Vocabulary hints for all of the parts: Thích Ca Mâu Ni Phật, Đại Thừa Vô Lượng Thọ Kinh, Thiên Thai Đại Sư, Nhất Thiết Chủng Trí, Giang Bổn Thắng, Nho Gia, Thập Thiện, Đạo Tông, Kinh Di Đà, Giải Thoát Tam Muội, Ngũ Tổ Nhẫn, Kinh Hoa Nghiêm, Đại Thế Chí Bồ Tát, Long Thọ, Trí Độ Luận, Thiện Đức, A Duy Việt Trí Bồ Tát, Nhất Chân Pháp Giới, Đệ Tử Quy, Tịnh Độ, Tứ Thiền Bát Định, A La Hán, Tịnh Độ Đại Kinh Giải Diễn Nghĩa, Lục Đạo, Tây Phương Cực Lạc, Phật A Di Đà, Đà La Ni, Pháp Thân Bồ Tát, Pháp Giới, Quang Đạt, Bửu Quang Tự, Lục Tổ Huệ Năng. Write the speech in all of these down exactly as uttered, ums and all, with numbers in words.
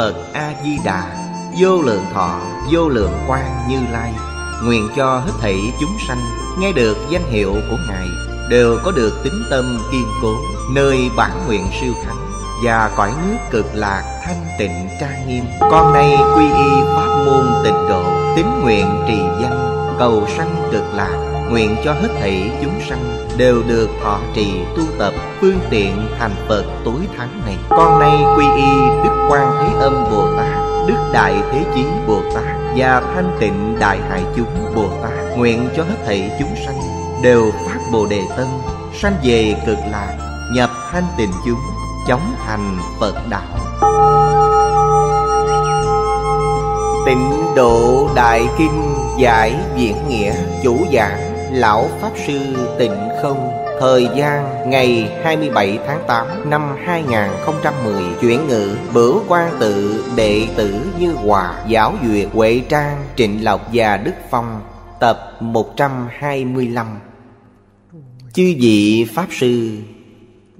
Phật A Di Đà, Vô Lượng Thọ, Vô Lượng Quang Như Lai. Nguyện cho hết thảy chúng sanh nghe được danh hiệu của Ngài đều có được tín tâm kiên cố, nơi bản nguyện siêu thắng và cõi nước cực lạc thanh tịnh trang nghiêm. Con nay quy y pháp môn Tịnh Độ, tín nguyện trì danh, cầu sanh cực lạc. Nguyện cho hết thảy chúng sanh đều được thọ trì tu tập phương tiện thành Phật tối thắng này. Con nay quy y Đức Quán Thế Âm Bồ Tát, Đức Đại Thế Chí Bồ Tát và Thanh Tịnh Đại Hải Chúng Bồ Tát. Nguyện cho hết thảy chúng sanh đều phát Bồ Đề Tâm, sanh về cực lạc, nhập thanh tịnh chúng, chóng thành Phật đạo. Tịnh Độ Đại Kinh Giải Diễn Nghĩa. Chủ giảng Lão Pháp Sư Tịnh Không. Thời gian ngày hai mươi bảy tháng tám năm hai nghìn không trăm mười. Chuyển ngữ Bửu Quang Tự Đệ Tử Như Hòa. Giáo duyệt Huệ Trang, Trịnh Lộc và Đức Phong. Tập một trăm hai mươi lăm. Chư vị Pháp Sư,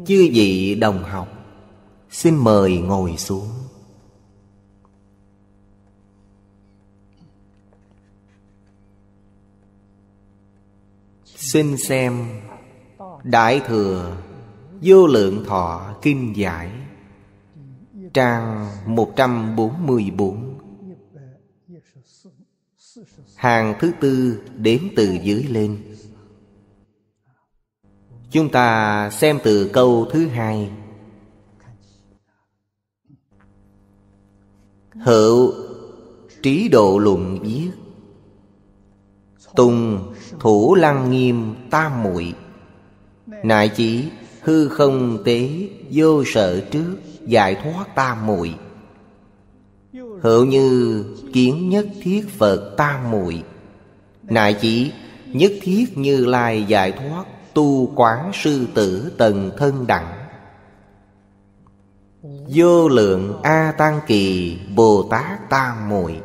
chư vị đồng học, xin mời ngồi xuống. Xin xem Đại Thừa Vô Lượng Thọ Kinh Giải, trang một trăm bốn mươi bốn, hàng thứ tư đếm từ dưới lên. Chúng ta xem từ câu thứ hai. Hữu Trí Độ Luận viết: tùng Thủ Lăng Nghiêm Tam Muội, nại chỉ hư không tế vô sợ trước, giải thoát tam muội. Hữu như kiến nhất thiết Phật tam muội, nại chỉ nhất thiết Như Lai giải thoát tu quán sư tử tần thân đẳng. Vô lượng A Tăng Kỳ Bồ Tát tam muội,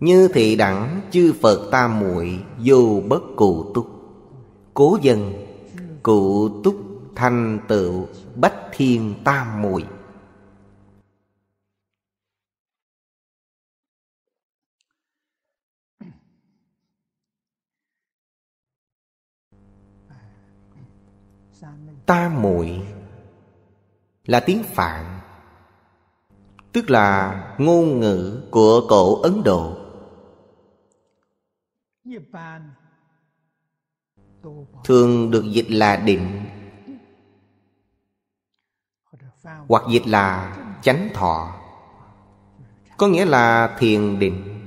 như thị đẳng chư Phật tam muội vô bất cụ túc. Cố dân cụ túc thành tựu bách thiên tam muội. Tam muội là tiếng Phạn, tức là ngôn ngữ của cổ Ấn Độ. Thường được dịch là định, hoặc dịch là chánh thọ, có nghĩa là thiền định.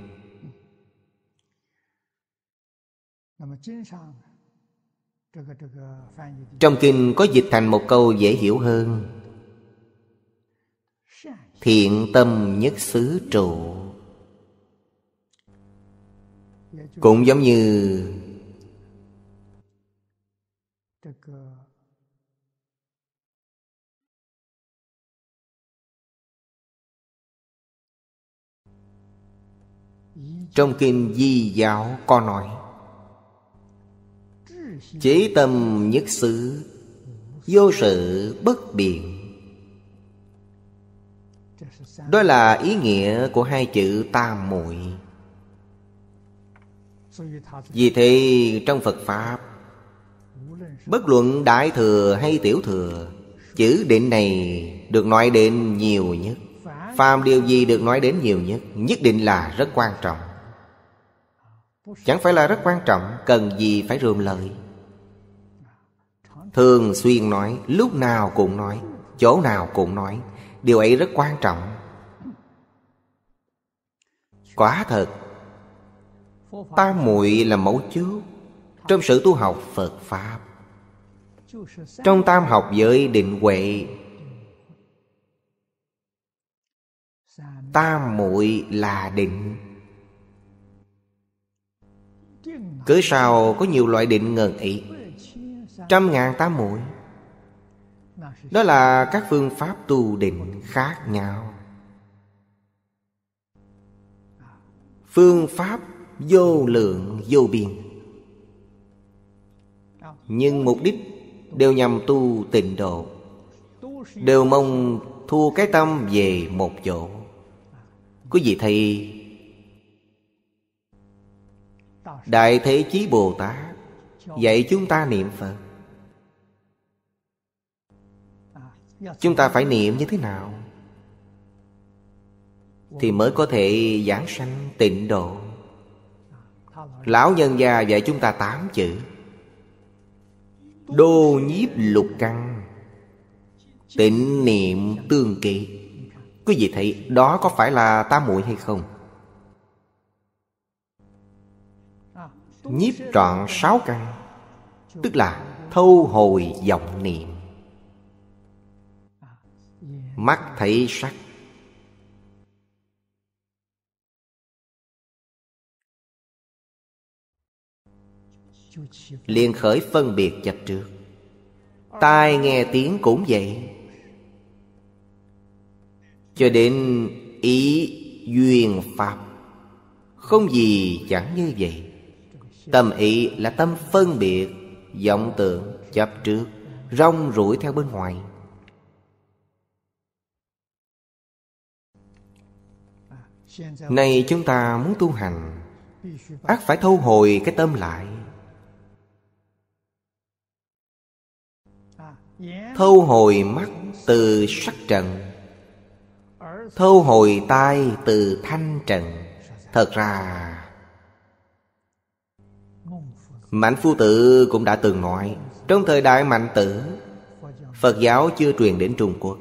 Trong kinh có dịch thành một câu dễ hiểu hơn: thiện tâm nhất xứ trụ. Cũng giống như trong kinh Di Giáo có nói: chế tâm nhất xứ, vô sự bất biện. Đó là ý nghĩa của hai chữ tam muội. Vì thế trong Phật Pháp, bất luận Đại Thừa hay Tiểu Thừa, chữ định này được nói đến nhiều nhất. Phàm điều gì được nói đến nhiều nhất, nhất định là rất quan trọng. Chẳng phải là rất quan trọng, cần gì phải rườm lời. Thường xuyên nói, lúc nào cũng nói, chỗ nào cũng nói. Điều ấy rất quan trọng. Quả thật, tam muội là mấu chốt trong sự tu học Phật Pháp. Trong tam học với định huệ, tam muội là định. Cớ sao có nhiều loại định ngần ấy, trăm ngàn tam muội? Đó là các phương pháp tu định khác nhau. Phương pháp vô lượng vô biên, nhưng mục đích đều nhằm tu tịnh độ, đều mong thu cái tâm về một chỗ. Quý vị thấy Đại Thế Chí Bồ Tát dạy chúng ta niệm Phật, chúng ta phải niệm như thế nào thì mới có thể giảng sanh tịnh độ. Lão nhân gia dạy chúng ta tám chữ: đô nhiếp lục căn, tịnh niệm tương kỳ. Quý vị thấy đó có phải là tam muội hay không? Nhiếp trọn sáu căn, tức là thâu hồi vọng niệm. Mắt thấy sắc, liền khởi phân biệt chấp trước. Tai nghe tiếng cũng vậy. Cho đến ý duyên pháp, không gì chẳng như vậy. Tâm ý là tâm phân biệt, vọng tưởng chấp trước, rong ruổi theo bên ngoài. Này chúng ta muốn tu hành, ắt phải thu hồi cái tâm lại. Thu hồi mắt từ sắc trần, thu hồi tai từ thanh trần. Thật ra Mạnh Phu Tử cũng đã từng nói, trong thời đại Mạnh Tử, Phật giáo chưa truyền đến Trung Quốc,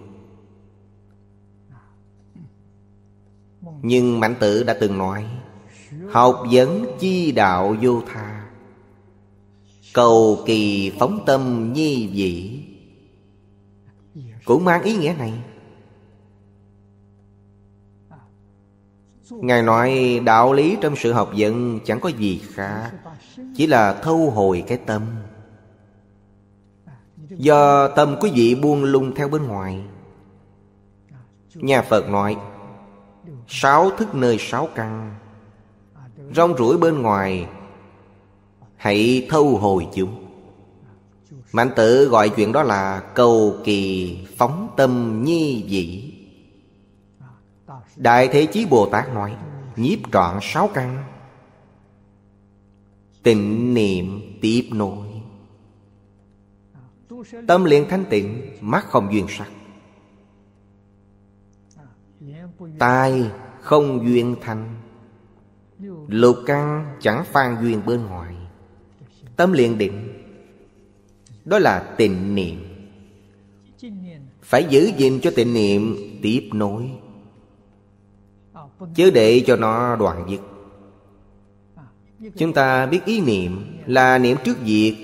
nhưng Mạnh Tử đã từng nói: học vấn chi đạo vô tha, cầu kỳ phóng tâm nhi dĩ. Cũng mang ý nghĩa này. Ngài nói đạo lý trong sự học vấn chẳng có gì khác, chỉ là thâu hồi cái tâm. Do tâm quý vị buông lung theo bên ngoài. Nhà Phật nói sáu thức nơi sáu căn, rong ruổi bên ngoài, hãy thâu hồi chúng. Mạnh Tử gọi chuyện đó là cầu kỳ phóng tâm nhi dị. Đại Thế Chí Bồ Tát nói nhiếp trọn sáu căn, tịnh niệm tiếp nối. Tâm liền thanh tịnh, mắt không duyên sắc, tai không duyên thanh, lục căn chẳng phan duyên bên ngoài, tâm liền định. Đó là tịnh niệm. Phải giữ gìn cho tịnh niệm tiếp nối, chứ để cho nó đoạn dứt. Chúng ta biết ý niệm là niệm trước diệt,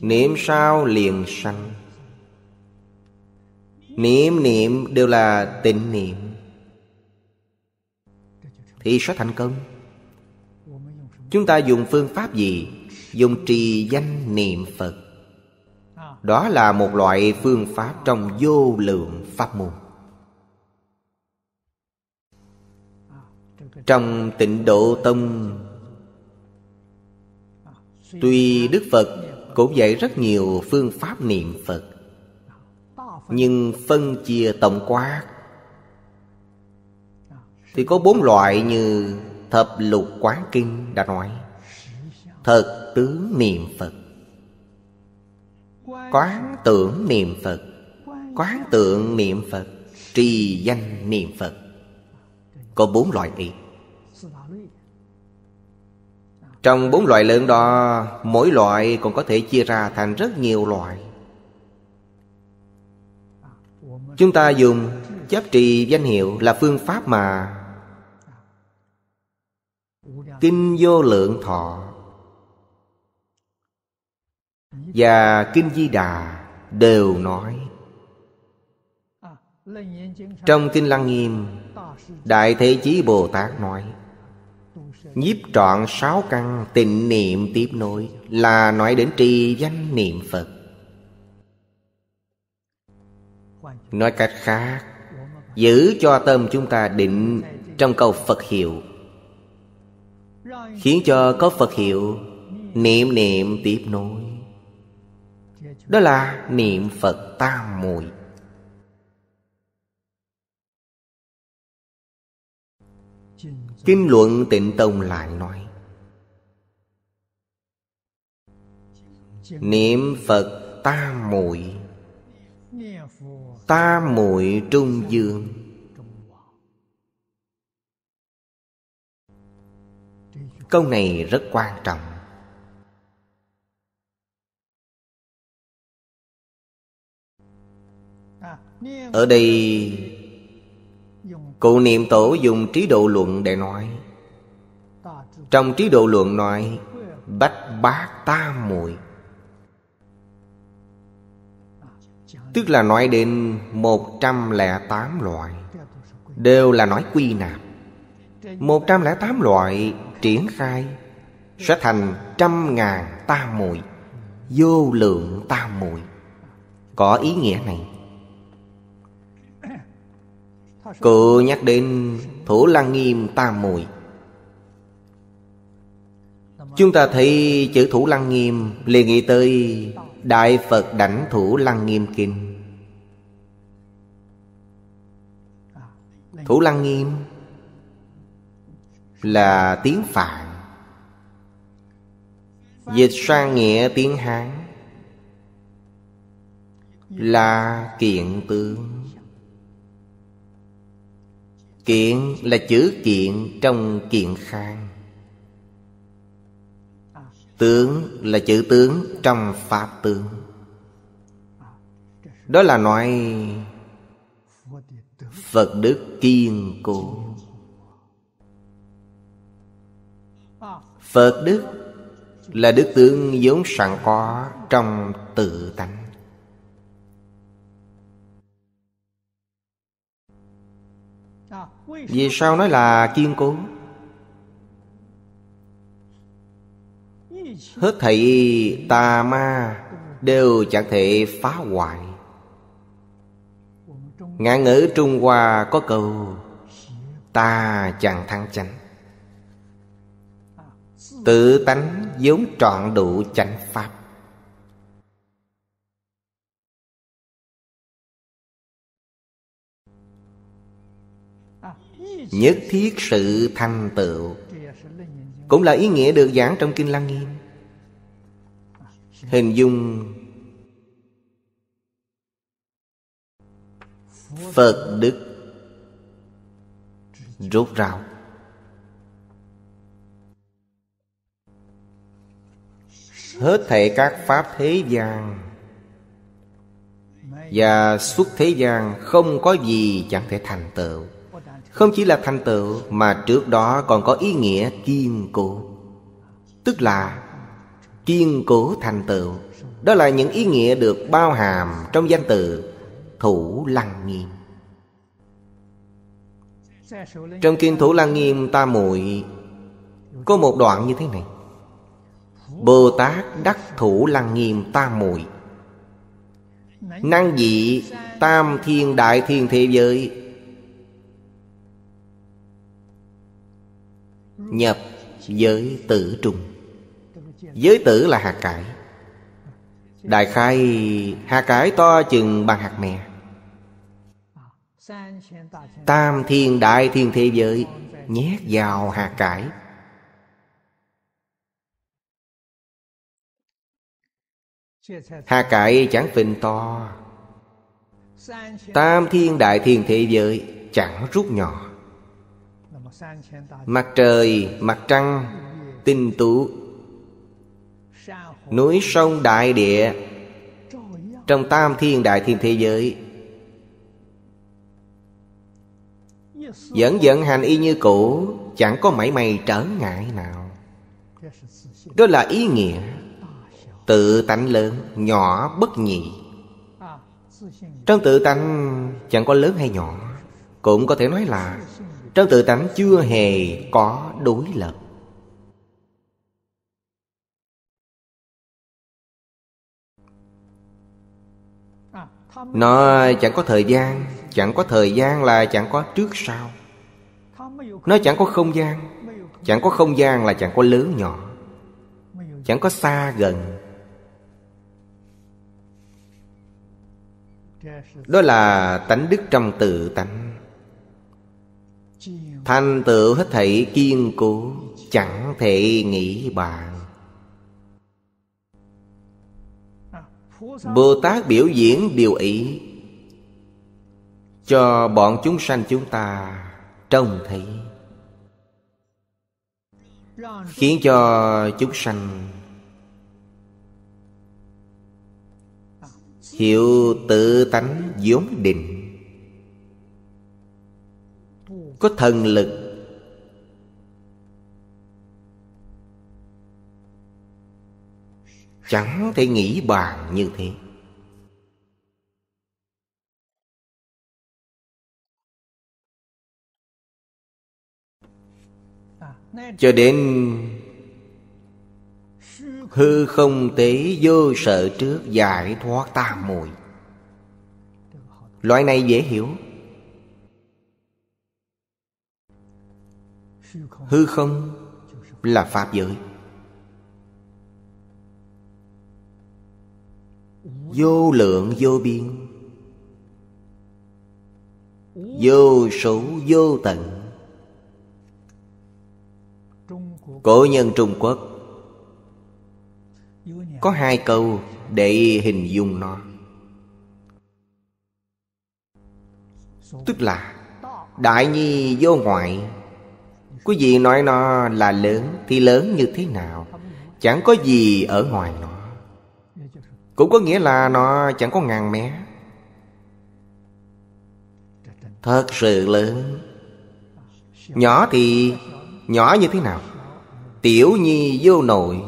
niệm sau liền sanh. Niệm niệm đều là tịnh niệm thì sẽ thành công. Chúng ta dùng phương pháp gì? Dùng trì danh niệm Phật. Đó là một loại phương pháp trong vô lượng pháp môn. Trong Tịnh Độ Tông, tuy Đức Phật cũng dạy rất nhiều phương pháp niệm Phật, nhưng phân chia tổng quát thì có bốn loại, như Thập Lục Quán Kinh đã nói: thật tướng niệm Phật, quán tưởng niệm Phật, quán tượng niệm Phật, trì danh niệm Phật. Có bốn loại ý. Trong bốn loại lớn đó, mỗi loại còn có thể chia ra thành rất nhiều loại. Chúng ta dùng chấp trì danh hiệu là phương pháp mà Kinh Vô Lượng Thọ và Kinh Di Đà đều nói. Trong Kinh Lăng Nghiêm, Đại Thế Chí Bồ Tát nói nhiếp trọn sáu căn, tịnh niệm tiếp nối, là nói đến trì danh niệm Phật. Nói cách khác, giữ cho tâm chúng ta định trong câu Phật hiệu, khiến cho có Phật hiệu niệm niệm tiếp nối. Đó là niệm Phật Tam Muội. Kinh luận Tịnh Tông lại nói: niệm Phật Tam Muội, Tam Muội trung dương. Câu này rất quan trọng. Ở đây Cụ Niệm Tổ dùng Trí Độ Luận để nói. Trong Trí Độ Luận nói bách bát tam muội, tức là nói đến một trăm lẻ tám loại, đều là nói quy nạp. Một trăm lẻ tám loại triển khai sẽ thành trăm ngàn tam muội, vô lượng tam muội. Có ý nghĩa này. Cụ nhắc đến Thủ Lăng Nghiêm Tam Muội. Chúng ta thấy chữ Thủ Lăng Nghiêm liền nghĩ tới Đại Phật Đảnh Thủ Lăng Nghiêm Kinh. Thủ Lăng Nghiêm là tiếng Phạn, dịch sang nghĩa tiếng Hán là kiện tướng. Kiện là chữ kiện trong kiện khang, tướng là chữ tướng trong pháp tướng. Đó là nói Phật đức kiên cố. Phật đức là đức tướng vốn sẵn có trong tự tánh. Vì sao nói là kiên cố? Hết thảy tà ma đều chẳng thể phá hoại. Ngạn ngữ Trung Hoa có câu ta chẳng thăng chánh. Tự tánh vốn trọn đủ chánh pháp. Nhất thiết sự thành tựu cũng là ý nghĩa được giảng trong Kinh Lăng Nghiêm. Hình dung Phật đức rốt ráo, hết thảy các pháp thế gian và xuất thế gian không có gì chẳng thể thành tựu. Không chỉ là thành tựu mà trước đó còn có ý nghĩa kiên cố, tức là kiên cố thành tựu. Đó là những ý nghĩa được bao hàm trong danh từ Thủ Lăng Nghiêm. Trong Kinh Thủ Lăng Nghiêm Tam Muội có một đoạn như thế này: Bồ Tát đắc Thủ Lăng Nghiêm Tam Muội, năng dị tam thiên đại thiên thế giới, nhập giới tử trung. Giới tử là hạt cải. Đại khai hạt cải to chừng bằng hạt mè. Tam thiên đại thiên thế giới nhét vào hạt cải. Hạt cải chẳng phình to, tam thiên đại thiên thế giới chẳng rút nhỏ. Mặt trời, mặt trăng, tinh tú, núi sông đại địa, trong tam thiên đại thiên thế giới vẫn vận hành y như cũ, chẳng có mảy may trở ngại nào. Đó là ý nghĩa tự tánh lớn, nhỏ bất nhị. Trong tự tánh chẳng có lớn hay nhỏ, cũng có thể nói là trong tự tánh chưa hề có đối lập. Nó chẳng có thời gian. Chẳng có thời gian là chẳng có trước sau. Nó chẳng có không gian. Chẳng có không gian là chẳng có lớn nhỏ. Chẳng có xa gần. Đó là tánh đức trong tự tánh, thành tựu hết thảy kiên cố, chẳng thể nghĩ bàn. Bồ Tát biểu diễn điều ý cho bọn chúng sanh chúng ta trông thấy, khiến cho chúng sanh hiểu tự tánh vốn định, có thần lực chẳng thể nghĩ bàn như thế. Cho đến hư không tế vô sợ trước, giải thoát tam muội. Loại này dễ hiểu. Hư không là Pháp giới, vô lượng vô biên, vô số vô tận. Cổ nhân Trung Quốc có hai câu để hình dung nó, tức là đại nhi vô ngoại. Quý vị nói nó là lớn thì lớn như thế nào? Chẳng có gì ở ngoài nó, cũng có nghĩa là nó chẳng có ngàn mé. Thật sự lớn. Nhỏ thì nhỏ như thế nào? Tiểu nhi vô nội.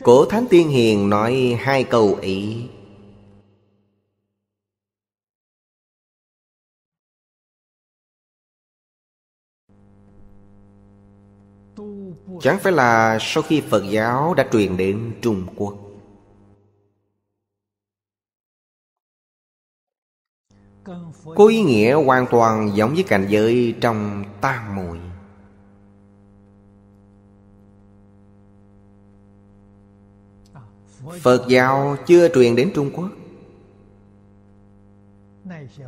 Cổ Thánh Tiên Hiền nói hai câu ý. Chẳng phải là sau khi Phật giáo đã truyền đến Trung Quốc, có ý nghĩa hoàn toàn giống với cảnh giới trong Tam Muội. Phật giáo chưa truyền đến Trung Quốc,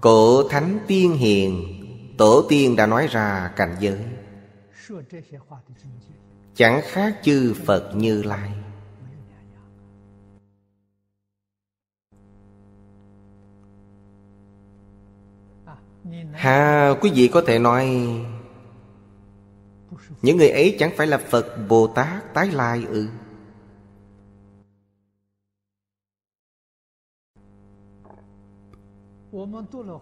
cổ Thánh Tiên Hiền tổ tiên đã nói ra cảnh giới, chẳng khác chư Phật Như Lai. Ha, quý vị có thể nói những người ấy chẳng phải là Phật Bồ Tát tái lai ư?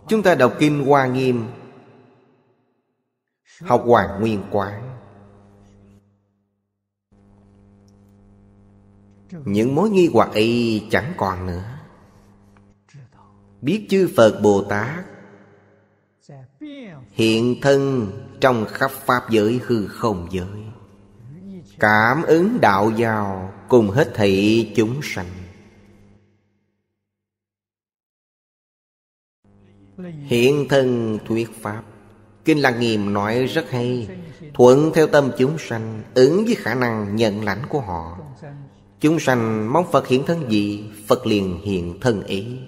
Chúng ta đọc Kinh Hoa Nghiêm, học Hoàng Nguyên Quán, những mối nghi hoặc ấy chẳng còn nữa. Biết chư Phật Bồ Tát hiện thân trong khắp Pháp giới hư không giới, cảm ứng đạo giao cùng hết thảy chúng sanh, hiện thân thuyết Pháp. Kinh Lăng Nghiêm nói rất hay: thuận theo tâm chúng sanh, ứng với khả năng nhận lãnh của họ. Chúng sanh mong Phật hiện thân gì, Phật liền hiện thân ý.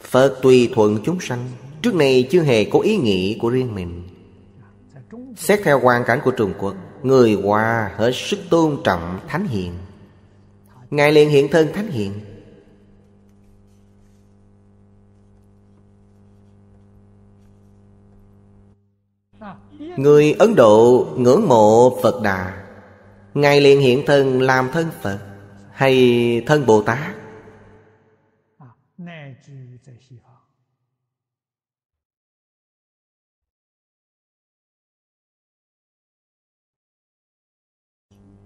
Phật tùy thuận chúng sanh, trước này chưa hề có ý nghĩ của riêng mình. Xét theo hoàn cảnh của Trung Quốc, người Hoa hết sức tôn trọng Thánh Hiền, ngài liền hiện thân Thánh Hiền. Người Ấn Độ ngưỡng mộ Phật Đà, ngài liền hiện thân làm thân Phật hay thân Bồ Tát.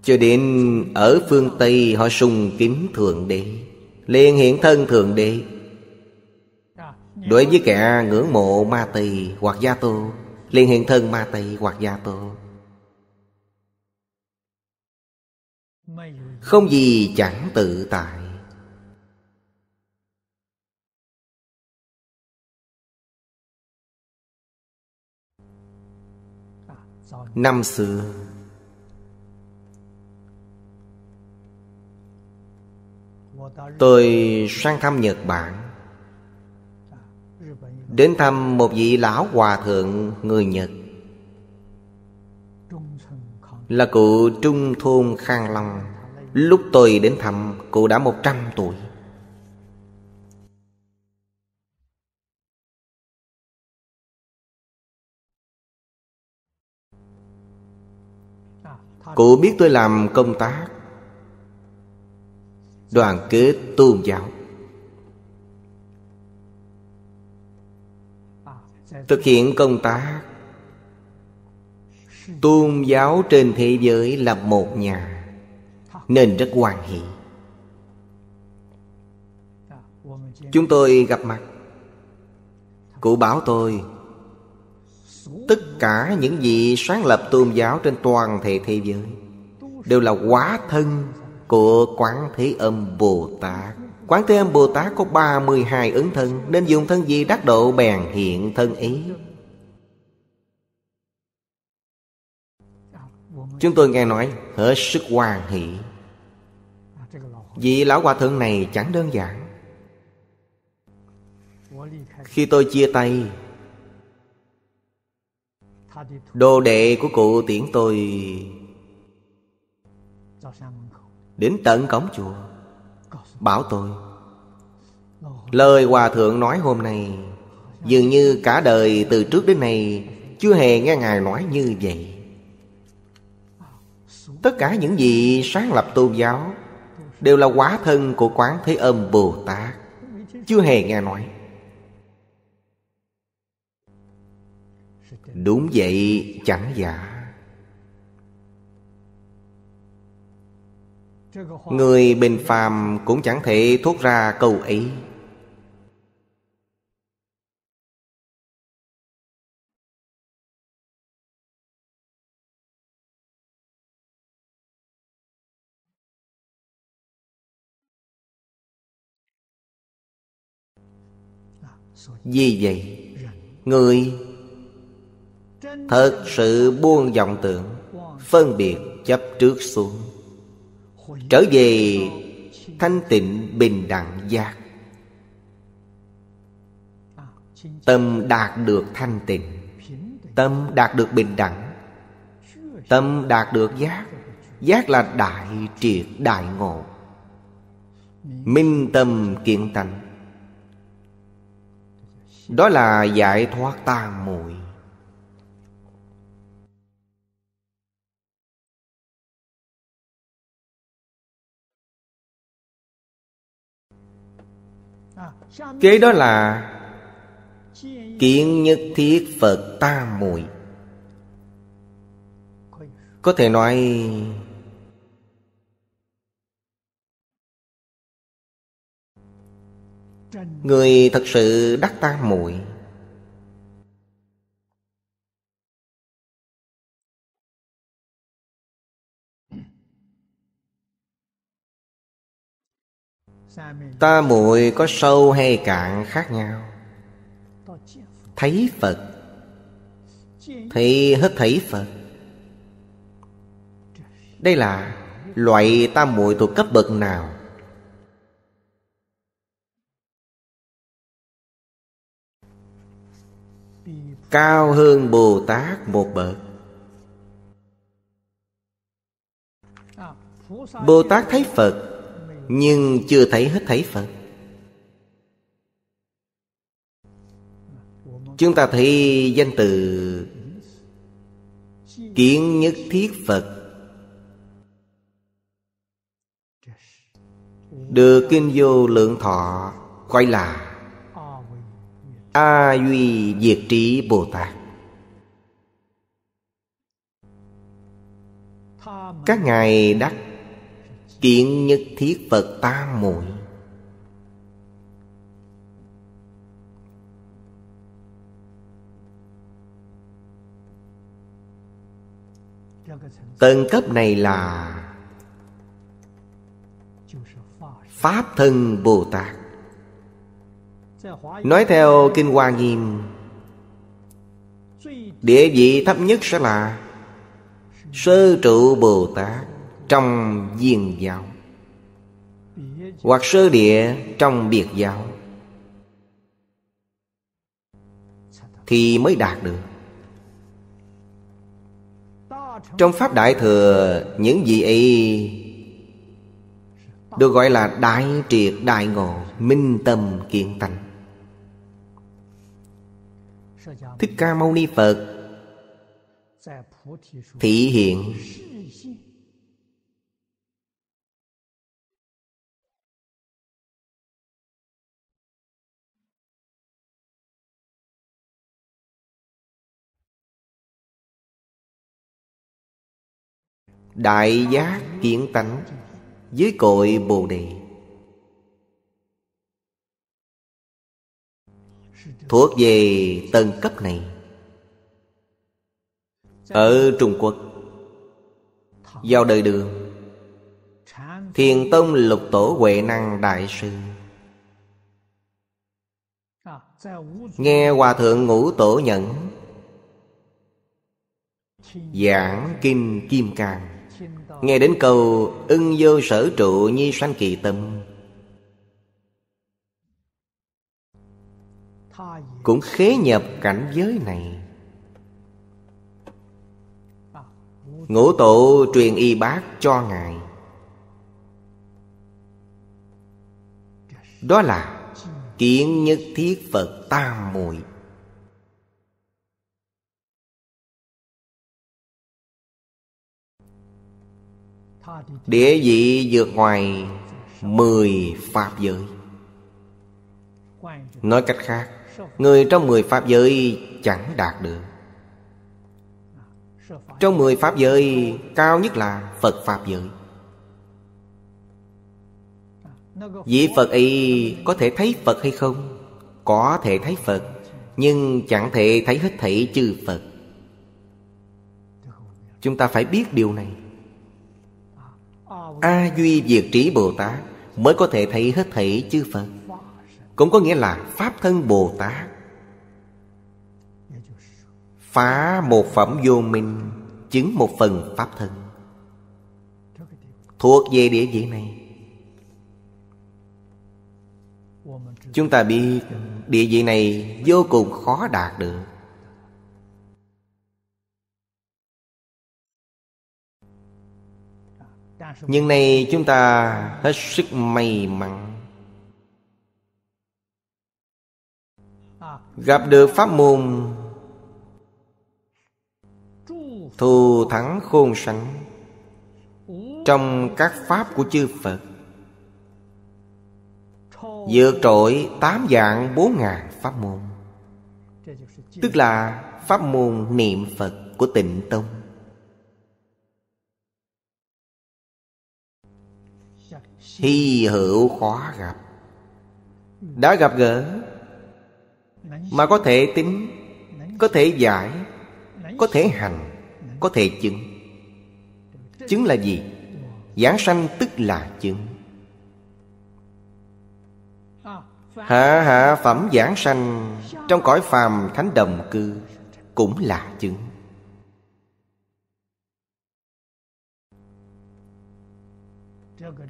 Cho đến ở phương Tây, họ sùng kính Thượng Đế, liền hiện thân Thượng Đế. Đối với kẻ ngưỡng mộ Ma Tỳ hoặc Gia Tô, liền hiện thân Ma Tỳ hoặc Gia Tô. Không gì chẳng tự tại. Năm xưa tôi sang thăm Nhật Bản, đến thăm một vị lão hòa thượng người Nhật, là cụ Trung Thôn Khang Long. Lúc tôi đến thăm, cụ đã một trăm tuổi. Cụ biết tôi làm công tác đoàn kết tôn giáo, thực hiện công tác tôn giáo trên thế giới là một nhà, nên rất hoan hỷ. Chúng tôi gặp mặt, cụ bảo tôi tất cả những vị sáng lập tôn giáo trên toàn thể thế giới đều là hóa thân của Quán Thế Âm Bồ Tát. Quán Thế Âm Bồ Tát có ba mươi hai ứng thân, nên dùng thân gì đắc độ bèn hiện thân ý. Chúng tôi nghe nói hết sức hoan hỷ. Vị lão hòa thượng này chẳng đơn giản. Khi tôi chia tay, đồ đệ của cụ tiễn tôi đến tận cổng chùa, bảo tôi lời hòa thượng nói hôm nay dường như cả đời từ trước đến nay chưa hề nghe ngài nói như vậy. Tất cả những vị sáng lập tôn giáo đều là hóa thân của Quán Thế Âm Bồ Tát, chưa hề nghe nói. Đúng vậy, chẳng giả. Người bình phàm cũng chẳng thể thốt ra câu ấy. Vì vậy, người thật sự buông vọng tưởng, phân biệt chấp trước xuống, trở về thanh tịnh bình đẳng giác. Tâm đạt được thanh tịnh, tâm đạt được bình đẳng, tâm đạt được giác. Giác là đại triệt đại ngộ, minh tâm kiến tánh. Đó là giải thoát tam muội. Kế đó là kiến nhất thiết Phật tam muội. Có thể nói người thật sự đắc tam muội tam muội có sâu hay cạn khác nhau. Thấy Phật, thấy hết thấy Phật, đây là loại tam muội thuộc cấp bậc nào? Cao hơn Bồ Tát một bậc. Bồ Tát thấy Phật nhưng chưa thấy hết thấy Phật. Chúng ta thấy danh từ kiến nhất thiết Phật được Kinh Vô Lượng Thọ gọi là A Duy Việt Trí Bồ Tát. Các ngài đắc kiến nhất thiết Phật tam muội. Tầng cấp này là Pháp Thân Bồ Tát. Nói theo Kinh Hoa Nghiêm, địa vị thấp nhất sẽ là sơ trụ Bồ Tát trong viên giáo, hoặc sơ địa trong biệt giáo, thì mới đạt được. Trong Pháp Đại Thừa, những vị ấy được gọi là đại triệt đại ngộ, minh tâm kiến tánh. Thích Ca Mâu Ni Phật thị hiện đại giác kiến tánh dưới cội Bồ Đề, thuộc về tầng cấp này. Ở Trung Quốc, vào đời Đường, Thiền Tông Lục Tổ Huệ Năng Đại Sư nghe Hòa Thượng Ngũ Tổ Nhẫn giảng Kinh Kim Cang, nghe đến câu ưng vô sở trụ nhi sanh kỳ tâm, cũng khế nhập cảnh giới này. Ngũ Tổ truyền y bát cho ngài, đó là kiến nhất thiết Phật Tam Muội. Địa vị vượt ngoài mười Pháp giới. Nói cách khác, người trong mười Pháp giới chẳng đạt được. Trong mười Pháp giới, cao nhất là Phật Pháp giới. Vị Phật ấy có thể thấy Phật hay không? Có thể thấy Phật, nhưng chẳng thể thấy hết thảy chư Phật. Chúng ta phải biết điều này. A Duy Việt Trí Bồ Tát mới có thể thấy hết thảy chư Phật, cũng có nghĩa là Pháp Thân Bồ Tát phá một phẩm vô minh, chứng một phần Pháp Thân, thuộc về địa vị này. Chúng ta biết địa vị này vô cùng khó đạt được. Nhưng nay chúng ta hết sức may mắn gặp được pháp môn thù thắng khôn sánh trong các pháp của chư Phật, vượt trội tám vạn bốn ngàn pháp môn, tức là pháp môn niệm Phật của Tịnh Tông. Hy hữu khó gặp, đã gặp gỡ mà có thể tính, có thể giải, có thể hành, có thể chứng. Chứng là gì? Giảng sanh tức là chứng. Hạ hạ phẩm giảng sanh trong cõi phàm thánh đồng cư cũng là chứng.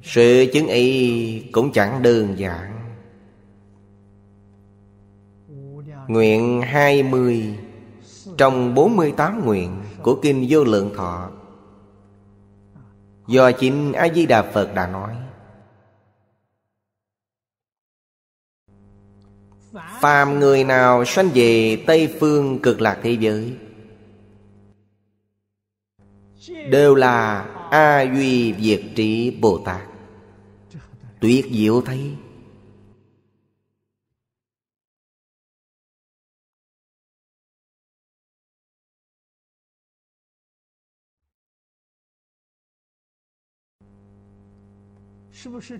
Sự chứng ấy cũng chẳng đơn giản. Nguyện hai mươi trong bốn mươi tám nguyện của Kinh Vô Lượng Thọ do chính A Di Đà Phật đã nói: phàm người nào sanh về Tây Phương Cực Lạc thế giới đều là A Duy Việt Trí Bồ Tát. Tuyệt diệu thay.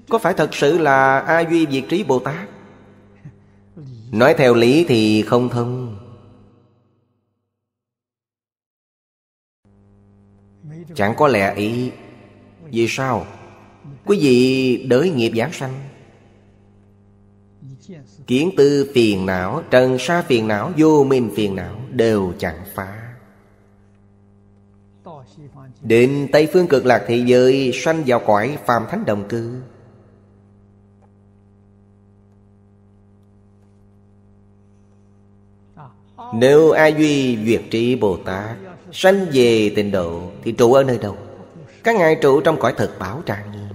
Có phải thật sự là A Duy Việt Trí Bồ Tát? Nói theo lý thì không thông, chẳng có lẽ ý. Vì sao? Quý vị đới nghiệp giảng sanh, kiến tư phiền não, trần sa phiền não, vô minh phiền não đều chẳng phá. đến Tây Phương Cực Lạc thế giới, sanh vào cõi phàm thánh đồng cư. Nếu A Duy Việt Trí Bồ Tát sanh về Tịnh Độ thì trụ ở nơi đâu? Các ngài trụ trong cõi Thật Báo Trang Nghiêm,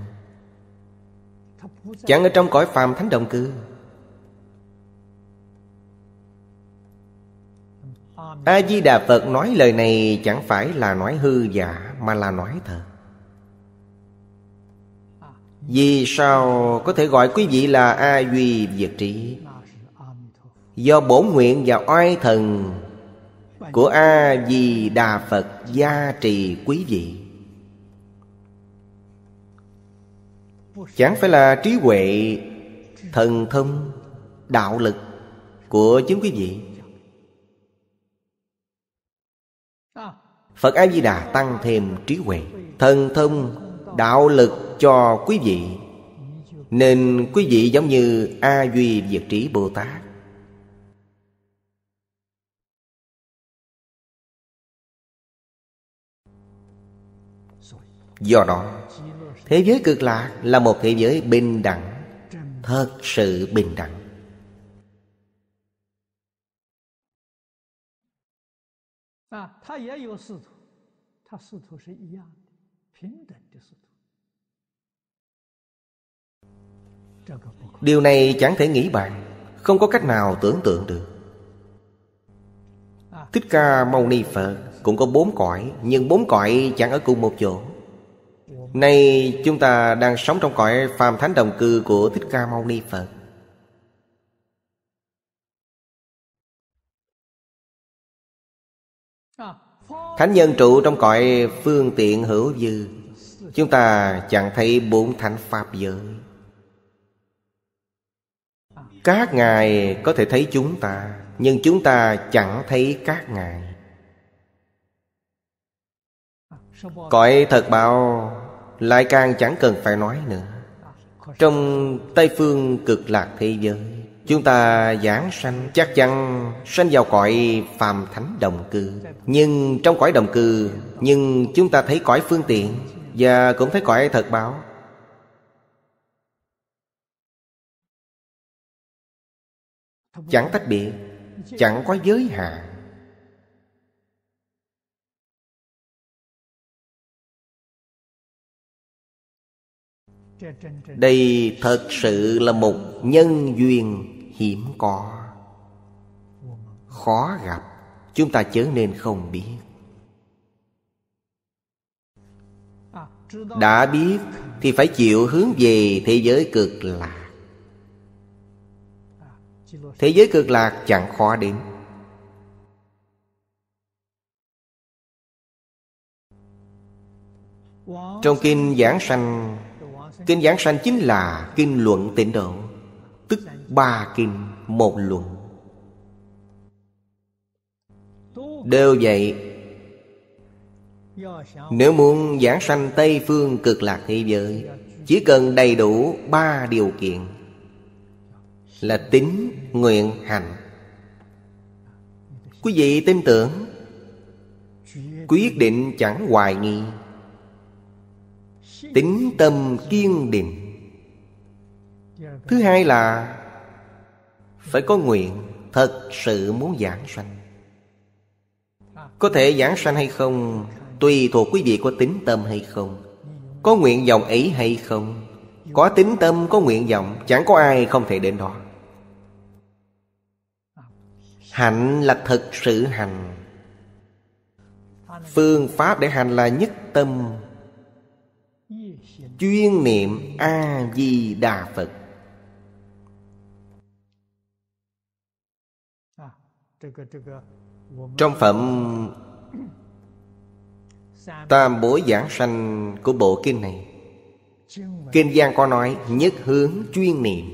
chẳng ở trong cõi phàm thánh đồng cư. A Di Đà Phật nói lời này chẳng phải là nói hư giả, mà là nói thật. Vì sao có thể gọi quý vị là A Duy Việt Trí? Do bổn nguyện và oai thần của A Di Đà Phật gia trì quý vị, chẳng phải là trí huệ, thần thông, đạo lực của chính quý vị. Phật A Di Đà tăng thêm trí huệ, thần thông, đạo lực cho quý vị, nên quý vị giống như A Duy Việt Trí Bồ Tát. Do đó, thế giới Cực Lạc là một thế giới bình đẳng, thật sự bình đẳng. Điều này chẳng thể nghĩ bàn, không có cách nào tưởng tượng được. Thích Ca Mâu Ni Phật cũng có bốn cõi, nhưng bốn cõi chẳng ở cùng một chỗ. Nay chúng ta đang sống trong cõi phàm thánh đồng cư của Thích Ca Mâu Ni Phật. Thánh nhân trụ trong cõi phương tiện hữu dư, chúng ta chẳng thấy bốn thánh pháp giới. Các ngài có thể thấy chúng ta, nhưng chúng ta chẳng thấy các ngài. Cõi Thật Báo lại càng chẳng cần phải nói nữa. Trong Tây Phương Cực Lạc thế giới, chúng ta giảng sanh chắc chắn sanh vào cõi phàm thánh đồng cư. Nhưng trong cõi đồng cư, nhưng chúng ta thấy cõi phương tiện, và cũng thấy cõi Thật Báo. Chẳng tách biệt, chẳng có giới hạn. Đây thật sự là một nhân duyên hiếm có, khó gặp, chúng ta chớ nên không biết. Đã biết thì phải chịu hướng về thế giới Cực Lạc. Thế giới Cực Lạc chẳng khó đến. Trong kinh giảng sanh, kinh giảng sanh chính là kinh luận Tịnh Độ, tức ba kinh một luận. Đều vậy, nếu muốn giảng sanh Tây Phương Cực Lạc thế giới, chỉ cần đầy đủ ba điều kiện là tín, nguyện, hành. Quý vị tin tưởng, quyết định chẳng hoài nghi, tín tâm kiên định. Thứ hai là phải có nguyện, thật sự muốn giảng sanh. Có thể giảng sanh hay không tùy thuộc quý vị có tín tâm hay không, có nguyện vọng ấy hay không. Có tín tâm, có nguyện vọng, chẳng có ai không thể đến đó. Hạnh là thật sự hành. Phương pháp để hành là nhất tâm chuyên niệm A Di Đà Phật. Trong phẩm Tam Muội giảng sanh của bộ kinh này, kinh văn có nói nhất hướng chuyên niệm.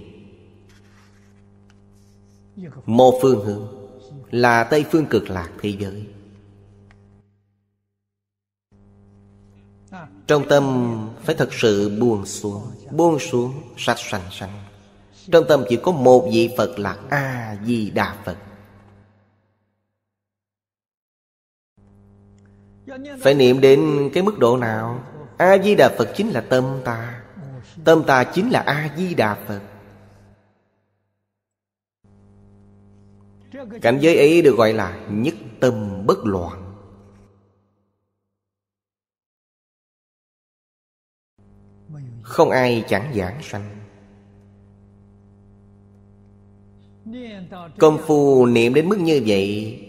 Một phương hướng là Tây Phương Cực Lạc thế giới. Trong tâm phải thật sự buông xuống, buông xuống sạch sành sanh. Trong tâm chỉ có một vị Phật là A Di Đà Phật. Phải niệm đến cái mức độ nào? A-di-đà Phật chính là tâm ta. Tâm ta chính là A-di-đà Phật. Cảnh giới ấy được gọi là nhất tâm bất loạn. Không ai chẳng giảng sanh. Công phu niệm đến mức như vậy,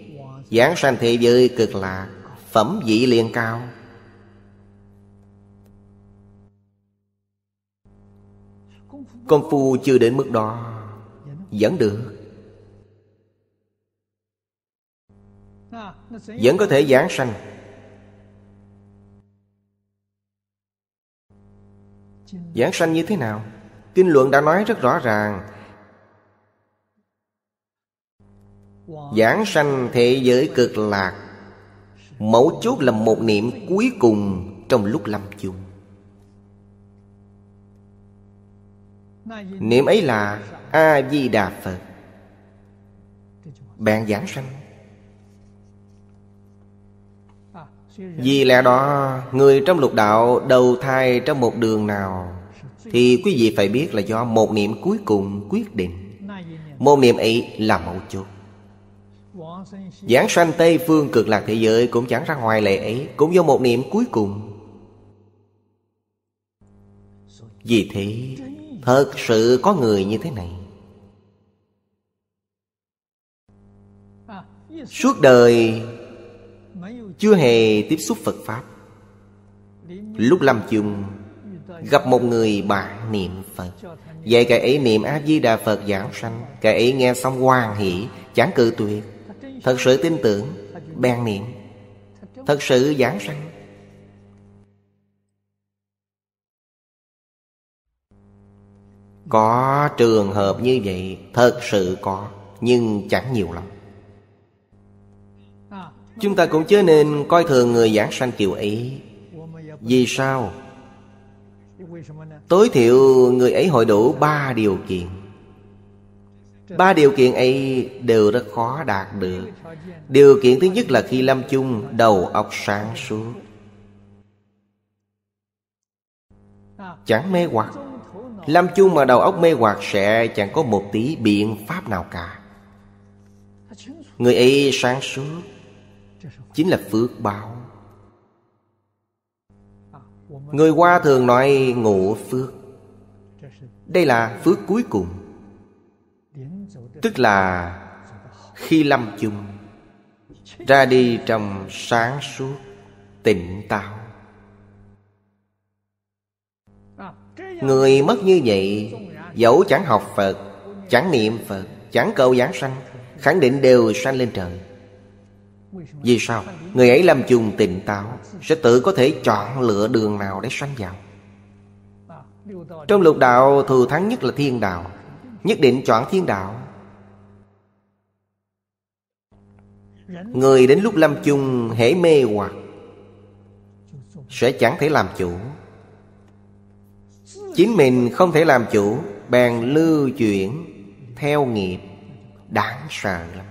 giảng sanh thế giới cực lạc, phẩm vị liền cao. Công phu chưa đến mức đó vẫn được, vẫn có thể giảng sanh. Giảng sanh như thế nào? Kinh luận đã nói rất rõ ràng. Giảng sanh thế giới cực lạc, mấu chốt là một niệm cuối cùng trong lúc lâm chung. Niệm ấy là A-di-đà Phật. Bạn giảng sanh. Vì lẽ đó, người trong lục đạo đầu thai trong một đường nào thì quý vị phải biết là do một niệm cuối cùng quyết định. Một niệm ấy là mấu chốt. Giảng sanh Tây Phương Cực Lạc thế giới cũng chẳng ra ngoài lệ ấy, cũng do một niệm cuối cùng. Vì thế, thật sự có người như thế này. Suốt đời chưa hề tiếp xúc Phật Pháp, lúc lâm chung gặp một người bạn niệm Phật, vậy cái ấy niệm A-di-đà Phật giảng sanh. Cái ấy nghe xong hoan hỷ, chẳng cự tuyệt, thật sự tin tưởng, bèn niệm, thật sự giảng sanh. Có trường hợp như vậy, thật sự có, nhưng chẳng nhiều lắm. Chúng ta cũng chớ nên coi thường người giảng sanh kiểu ấy. Vì sao? Tối thiểu người ấy hội đủ ba điều kiện. Ba điều kiện ấy đều rất khó đạt được. Điều kiện thứ nhất là khi lâm chung đầu óc sáng suốt, chẳng mê hoặc. Lâm chung mà đầu óc mê hoặc sẽ chẳng có một tí biện pháp nào cả. Người ấy sáng suốt chính là phước báo. Người Hoa thường nói ngộ phước. Đây là phước cuối cùng, tức là khi lâm chung ra đi trong sáng suốt tỉnh táo. Người mất như vậy, dẫu chẳng học Phật, chẳng niệm Phật, chẳng cầu giảng sanh, khẳng định đều sanh lên trời. Vì sao? Người ấy làm chung tỉnh táo, sẽ tự có thể chọn lựa đường nào để sanh vào. Trong lục đạo thù thắng nhất là thiên đạo, nhất định chọn thiên đạo. Người đến lúc lâm chung hễ mê hoặc sẽ chẳng thể làm chủ, chính mình không thể làm chủ, bèn lưu chuyển theo nghiệp, đáng sợ lắm.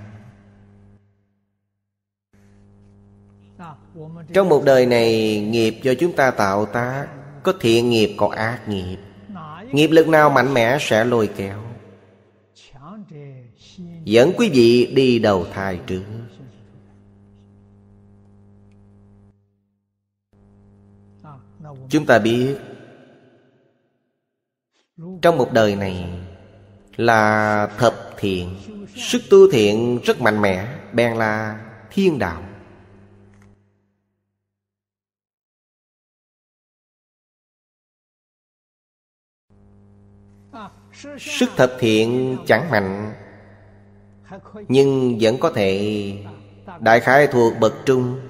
Trong một đời này, nghiệp do chúng ta tạo tác, có thiện nghiệp có ác nghiệp. Nghiệp lực nào mạnh mẽ sẽ lôi kéo, dẫn quý vị đi đầu thai trước. Chúng ta biết trong một đời này là thập thiện, sức tu thiện rất mạnh mẽ, bèn là thiên đạo. Sức thập thiện chẳng mạnh, nhưng vẫn có thể đại khái thuộc bậc trung,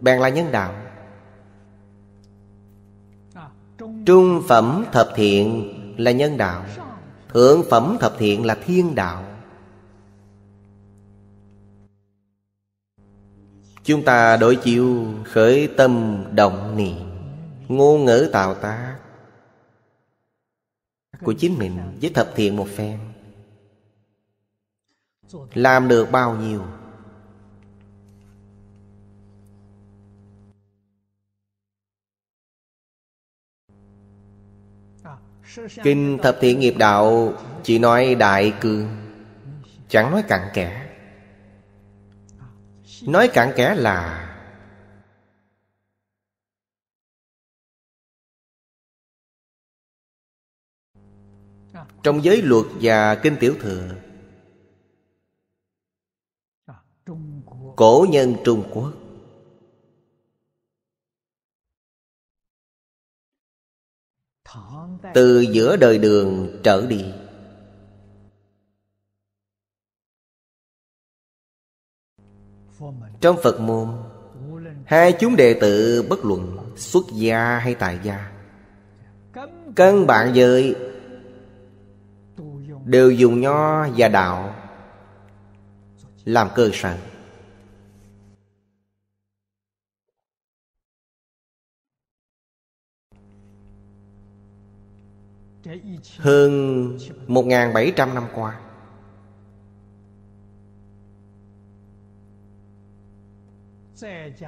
bèn là nhân đạo. Trung phẩm thập thiện là nhân đạo, thượng phẩm thập thiện là thiên đạo. Chúng ta đối chiếu khởi tâm động niệm, ngôn ngữ tạo tác của chính mình với thập thiện một phen, làm được bao nhiêu? Kinh Thập Thiện Nghiệp Đạo chỉ nói đại cương, chẳng nói cặn kẽ. Nói cặn kẽ là trong giới luật và kinh tiểu thừa, cổ nhân Trung Quốc từ giữa đời Đường trở đi trong Phật môn, hai chúng đệ tử bất luận xuất gia hay tại gia, căn bản giới đều dùng nho và đạo làm cơ sở. Hơn một nghìn bảy trăm năm qua,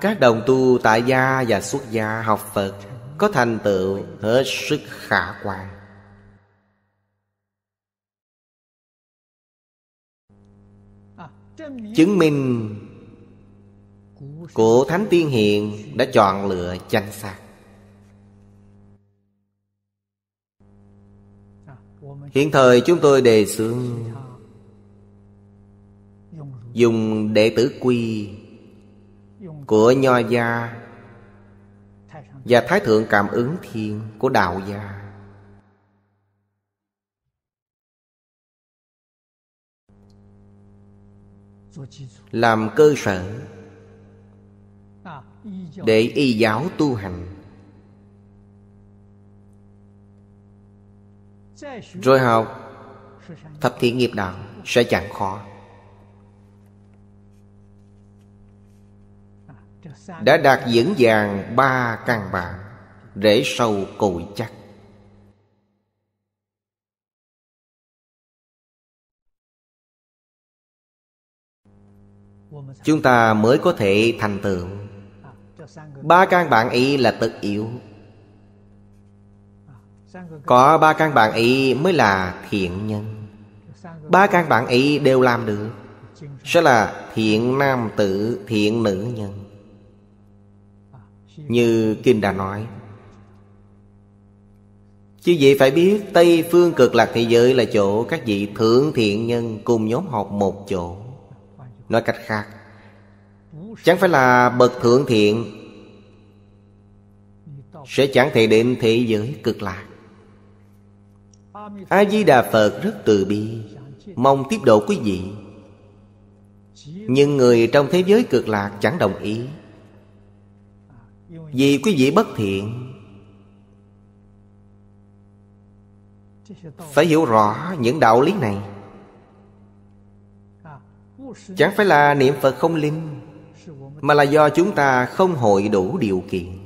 các đồng tu tại gia và xuất gia học Phật có thành tựu hết sức khả quan. Chứng minh cổ Thánh Tiên Hiền đã chọn lựa chánh xác. Hiện thời chúng tôi đề xướng dùng đệ tử quy của Nho gia và Thái Thượng Cảm Ứng Thiên của Đạo gia. Làm cơ sở để y giáo tu hành, rồi học Thập Thiện Nghiệp Đạo sẽ chẳng khó. Đã đạt vững vàng ba căn bản, rễ sâu cội chắc. Chúng ta mới có thể thành tựu. Ba căn bản ý là tất yếu. Có ba căn bản ý mới là thiện nhân. Ba căn bản ý đều làm được sẽ là thiện nam tử, thiện nữ nhân. Như Kinh đã nói, chứ vậy phải biết Tây Phương Cực Lạc thế giới là chỗ các vị thượng thiện nhân cùng nhóm họp một chỗ. Nói cách khác, chẳng phải là bậc thượng thiện sẽ chẳng thể đến thế giới Cực Lạc. A Di Đà Phật rất từ bi, mong tiếp độ quý vị. Nhưng người trong thế giới Cực Lạc chẳng đồng ý, vì quý vị bất thiện. Phải hiểu rõ những đạo lý này. Chẳng phải là niệm Phật không linh, mà là do chúng ta không hội đủ điều kiện.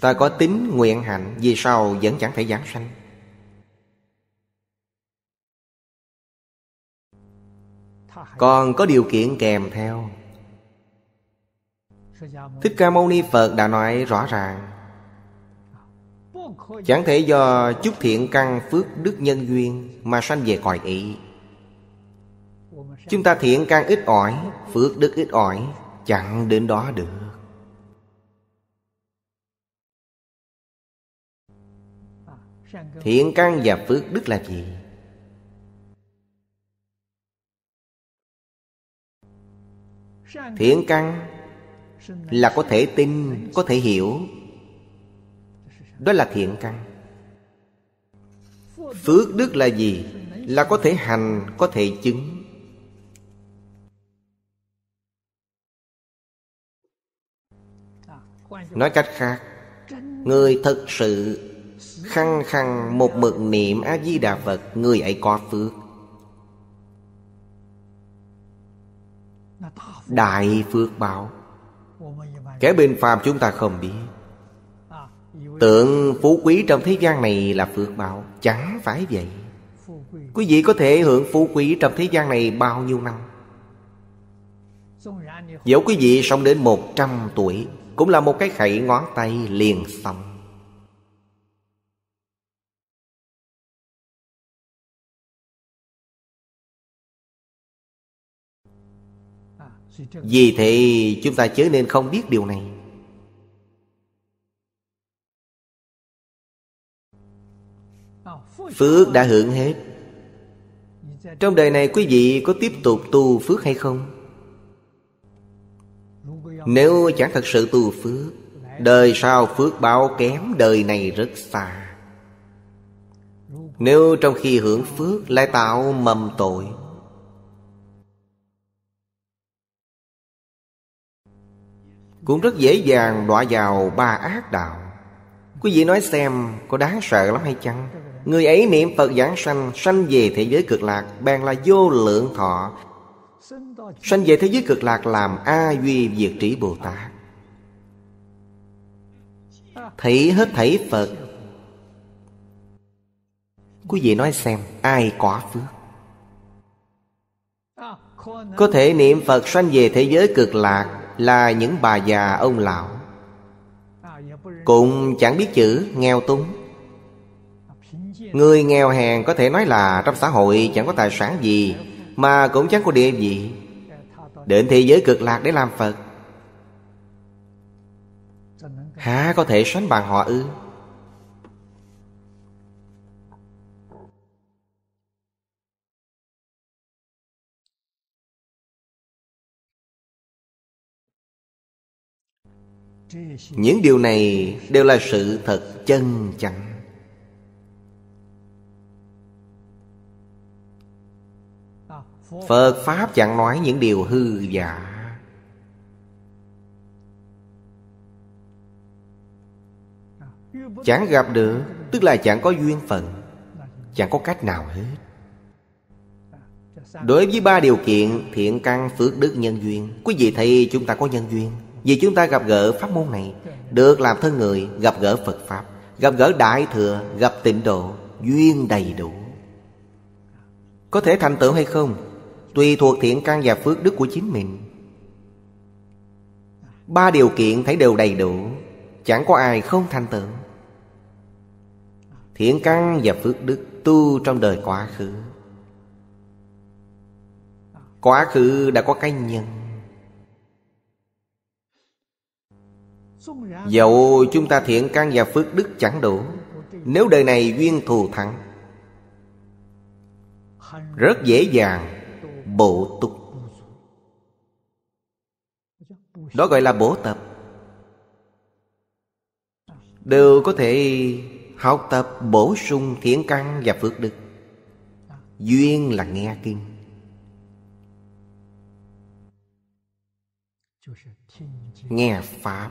Ta có tín nguyện hạnh, vì sao vẫn chẳng thể giảng sanh? Còn có điều kiện kèm theo. Thích Ca Mâu Ni Phật đã nói rõ ràng, chẳng thể do chút thiện căn phước đức nhân duyên mà sanh về cõi ý. Chúng ta thiện căn ít ỏi, phước đức ít ỏi, chẳng đến đó được. Thiện căn và phước đức là gì? Thiện căn là có thể tin, có thể hiểu, đó là thiện căn. Phước đức là gì? Là có thể hành, có thể chứng. Nói cách khác, người thật sự khăng khăng một mực niệm A Di Đà Phật, người ấy có phước. Đại phước báo. Kẻ bình phàm chúng ta không biết. Tượng phú quý trong thế gian này là phước báo. Chẳng phải vậy. Quý vị có thể hưởng phú quý trong thế gian này bao nhiêu năm? Dẫu quý vị sống đến một trăm tuổi, cũng là một cái khẩy ngón tay liền xong. Vì thế chúng ta chớ nên không biết điều này. Phước đã hưởng hết. Trong đời này quý vị có tiếp tục tu phước hay không? Nếu chẳng thật sự tu phước, đời sau phước báo kém đời này rất xa. Nếu trong khi hưởng phước lại tạo mầm tội, cũng rất dễ dàng đọa vào ba ác đạo. Quý vị nói xem có đáng sợ lắm hay chăng? Người ấy niệm Phật giảng sanh, sanh về thế giới cực lạc, bèn là vô lượng thọ. Sanh về thế giới cực lạc làm A Duy Việt Trí Bồ Tát, thấy hết thảy Phật. Quý vị nói xem ai quả phước? Có thể niệm Phật sanh về thế giới cực lạc là những bà già ông lão, cũng chẳng biết chữ, nghèo túng. Người nghèo hèn có thể nói là trong xã hội chẳng có tài sản gì, mà cũng chẳng có địa vị, đến thế giới cực lạc để làm Phật, há có thể sánh bằng họ ư? Những điều này đều là sự thật chân chánh. Phật Pháp chẳng nói những điều hư giả. Chẳng gặp được, tức là chẳng có duyên phận, chẳng có cách nào hết. Đối với ba điều kiện thiện căn phước đức nhân duyên, quý vị thấy chúng ta có nhân duyên. Vì chúng ta gặp gỡ pháp môn này, được làm thân người, gặp gỡ Phật Pháp, gặp gỡ Đại Thừa, gặp tịnh độ, duyên đầy đủ. Có thể thành tựu hay không tùy thuộc thiện căn và phước đức của chính mình. Ba điều kiện thấy đều đầy đủ, chẳng có ai không thành tựu. Thiện căn và phước đức tu trong đời quá khứ. Quá khứ đã có cái nhân. Dẫu chúng ta thiện căn và phước đức chẳng đủ, nếu đời này duyên thù thắng, rất dễ dàng bổ túc. Đó gọi là bổ tập. Đều có thể học tập bổ sung thiện căn và phước đức. Duyên là nghe kinh, nghe Pháp.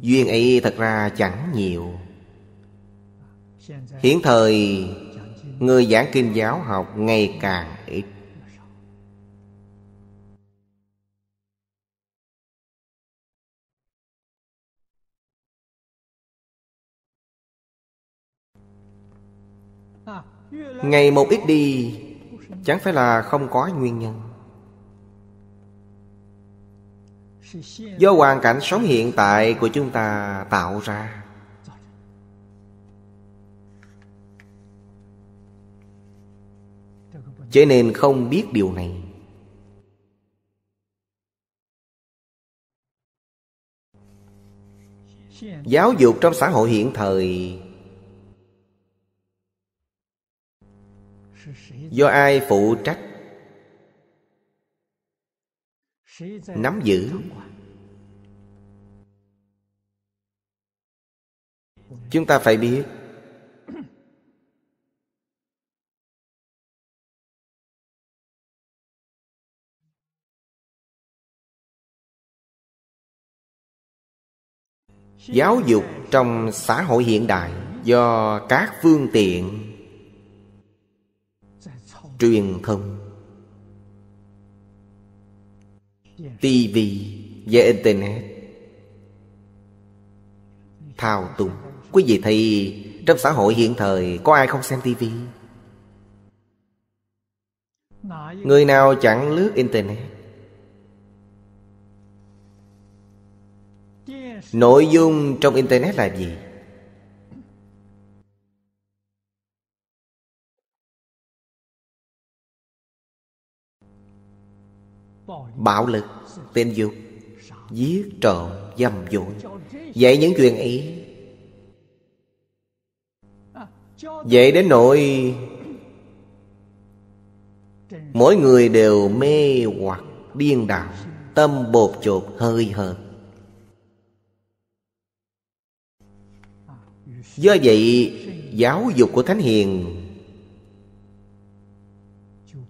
Duyên ấy thật ra chẳng nhiều. Hiện thời người giảng kinh giáo học ngày càng ít. Ngày một ít đi, chẳng phải là không có nguyên nhân. Do hoàn cảnh sống hiện tại của chúng ta tạo ra. Cho nên không biết điều này. Giáo dục trong xã hội hiện thời do ai phụ trách, nắm giữ? Chúng ta phải biết. Giáo dục trong xã hội hiện đại do các phương tiện truyền thông, ti vi và Internet thao túng. Quý vị thấy trong xã hội hiện thời có ai không xem ti vi? Người nào chẳng lướt Internet? Nội dung trong Internet là gì? bạo lực, tình dục, giết trộm, dâm dũng. Dạy những chuyện ấy, dạy đến nỗi mỗi người đều mê hoặc điên đảo, tâm bột chột hơi hợt. Do vậy giáo dục của Thánh Hiền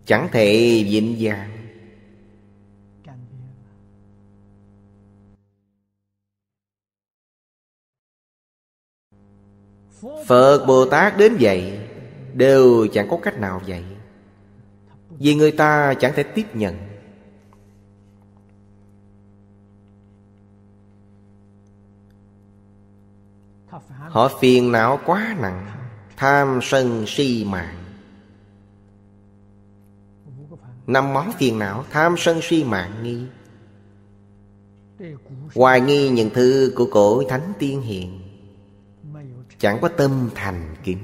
chẳng thể dịnh dàng. Phật Bồ Tát đến dạy đều chẳng có cách nào dạy, vì người ta chẳng thể tiếp nhận. Họ phiền não quá nặng, tham sân si mạng. Năm món phiền não: tham sân si mạng nghi, hoài nghi những thứ của cổ thánh tiên hiền, chẳng có tâm thành kính.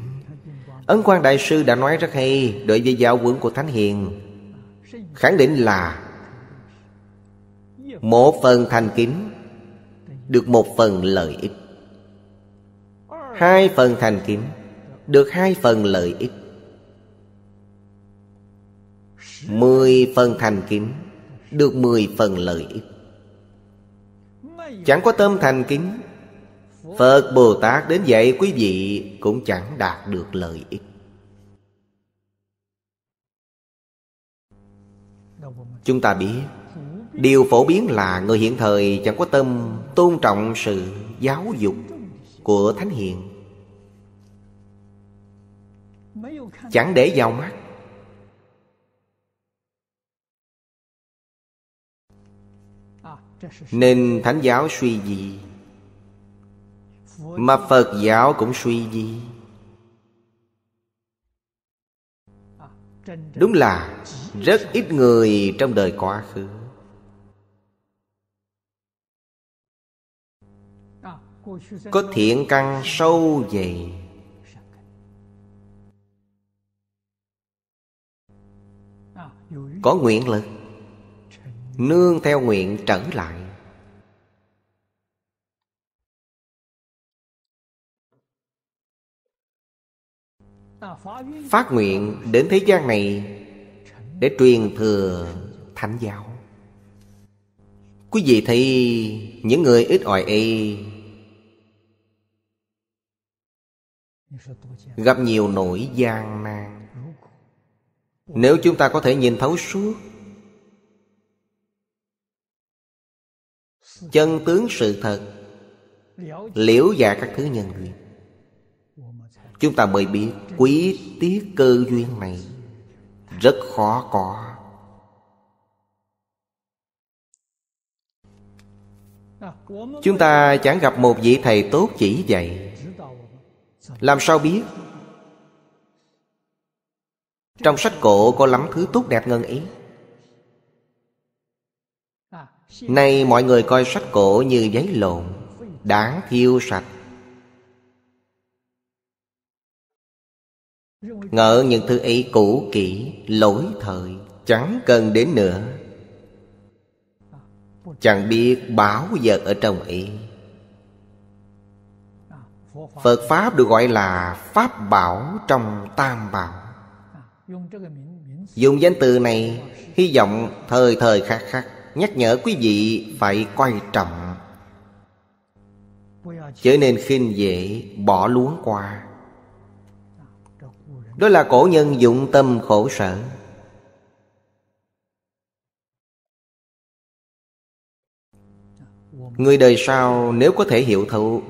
Ấn Quang Đại Sư đã nói rất hay, đối với giáo huấn của Thánh Hiền, khẳng định là một phần thành kính được một phần lợi ích, hai phần thành kính được hai phần lợi ích, mười phần thành kính được mười phần lợi ích. Chẳng có tâm thành kính, Phật Bồ Tát đến vậy quý vị cũng chẳng đạt được lợi ích. Chúng ta biết điều phổ biến là người hiện thời chẳng có tâm tôn trọng sự giáo dục của Thánh Hiền, chẳng để vào mắt. Nên Thánh giáo suy gì mà Phật giáo cũng suy gì. Đúng là rất ít người trong đời quá khứ. Có thiện căn sâu dày, có nguyện lực, nương theo nguyện trở lại. Phát nguyện đến thế gian này để truyền thừa Thánh giáo. Quý vị thấy những người ít ỏi ấy gặp nhiều nỗi gian nan. Nếu chúng ta có thể nhìn thấu suốt chân tướng sự thật, liễu giải các thứ nhân duyên, chúng ta mới biết quý tiết cơ duyên này rất khó có. Chúng ta chẳng gặp một vị thầy tốt chỉ dạy, làm sao biết trong sách cổ có lắm thứ tốt đẹp ngần ấy. Nay mọi người coi sách cổ như giấy lộn, đáng thiêu sạch, ngỡ những thứ ấy cũ kỹ, lỗi thời, chẳng cần đến nữa. Chẳng biết bảo vật ở trong ấy. Phật Pháp được gọi là Pháp Bảo trong Tam Bảo. Dùng danh từ này, hy vọng thời thời khắc khắc nhắc nhở quý vị phải coi trọng, chớ nên khinh dễ, bỏ luống qua. Đó là cổ nhân dụng tâm khổ sở. Người đời sau nếu có thể hiểu thấu,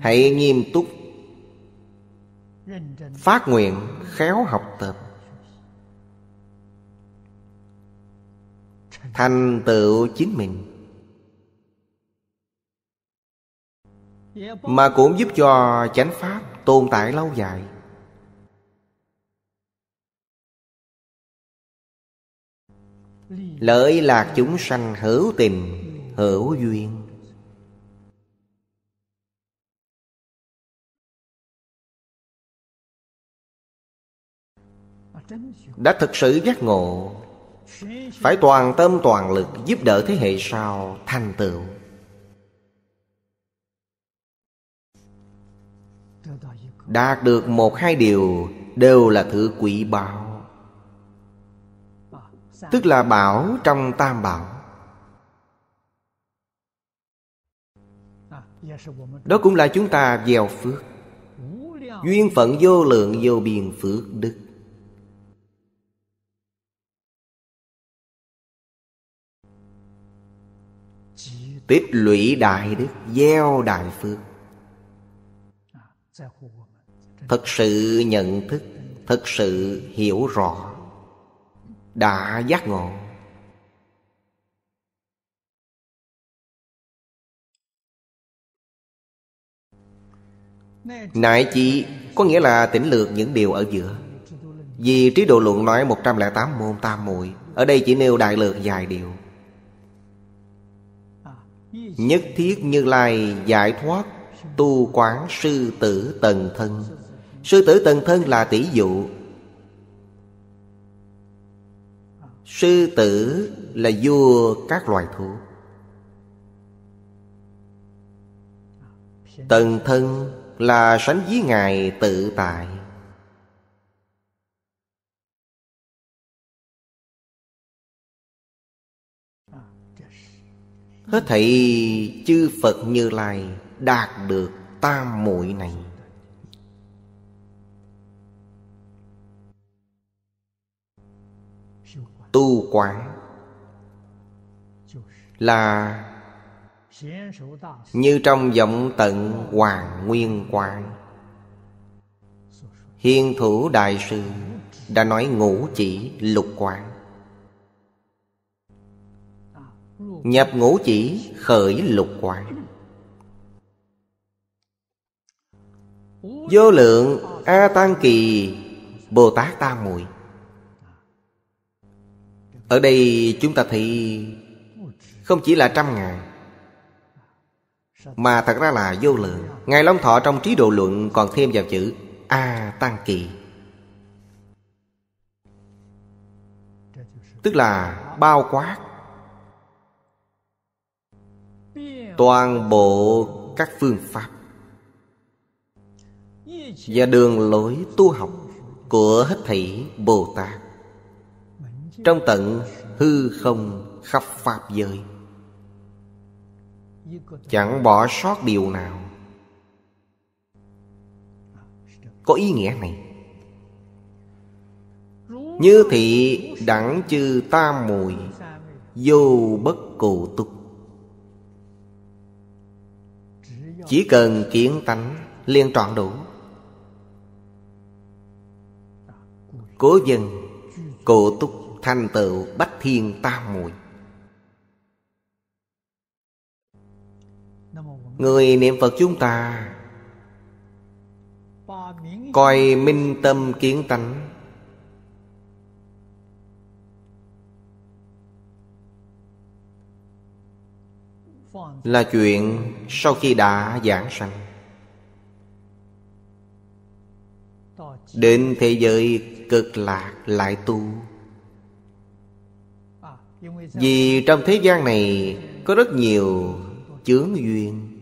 hãy nghiêm túc phát nguyện, khéo học tập, thành tựu chính mình, mà cũng giúp cho chánh pháp tồn tại lâu dài. lợi lạc chúng sanh hữu tình hữu duyên. Đã thực sự giác ngộ, phải toàn tâm toàn lực giúp đỡ thế hệ sau thành tựu. Đạt được một hai điều đều là thứ quý báu, tức là bảo trong tam bảo. Đó cũng là chúng ta gieo phước, duyên phận vô lượng vô biên phước đức. Tích lũy đại đức, gieo đại phước. Thật sự nhận thức, thật sự hiểu rõ, đã giác ngộ. Nại chỉ có nghĩa là tỉnh lược những điều ở giữa. Vì Trí Độ Luận nói một trăm lẻ tám môn tam muội, ở đây chỉ nêu đại lược vài điều. Nhất thiết Như Lai giải thoát tu quán sư tử tần thân. Sư tử tần thân là tỷ dụ. Sư tử là vua các loài thú, tần thân là sánh với Ngài tự tại. Hết thảy chư Phật Như Lai đạt được tam muội này. Tu quán là như trong vọng tận Hoàng Nguyên Quán, Hiền Thủ Đại Sư đã nói ngũ chỉ lục quán. Nhập ngũ chỉ khởi lục quán. Vô lượng A Tăng Kỳ Bồ Tát tam muội. Ở đây chúng ta thấy không chỉ là trăm ngàn, mà thật ra là vô lượng. Ngài Long Thọ trong Trí Độ Luận còn thêm vào chữ A Tăng Kỳ, tức là bao quát toàn bộ các phương pháp và đường lối tu học của hết thảy Bồ Tát trong tận hư không khắp Pháp giới, chẳng bỏ sót điều nào. Có ý nghĩa này: như thị đẳng chư tam muội, vô bất cụ túc. Chỉ cần kiến tánh liền trọn đủ. Cố dân cổ túc thành tựu bách thiên tam muội. Người niệm Phật chúng ta coi minh tâm kiến tánh là chuyện sau khi đã giảng sanh. Đến thế giới Cực Lạc lại tu. Vì trong thế gian này có rất nhiều chướng duyên,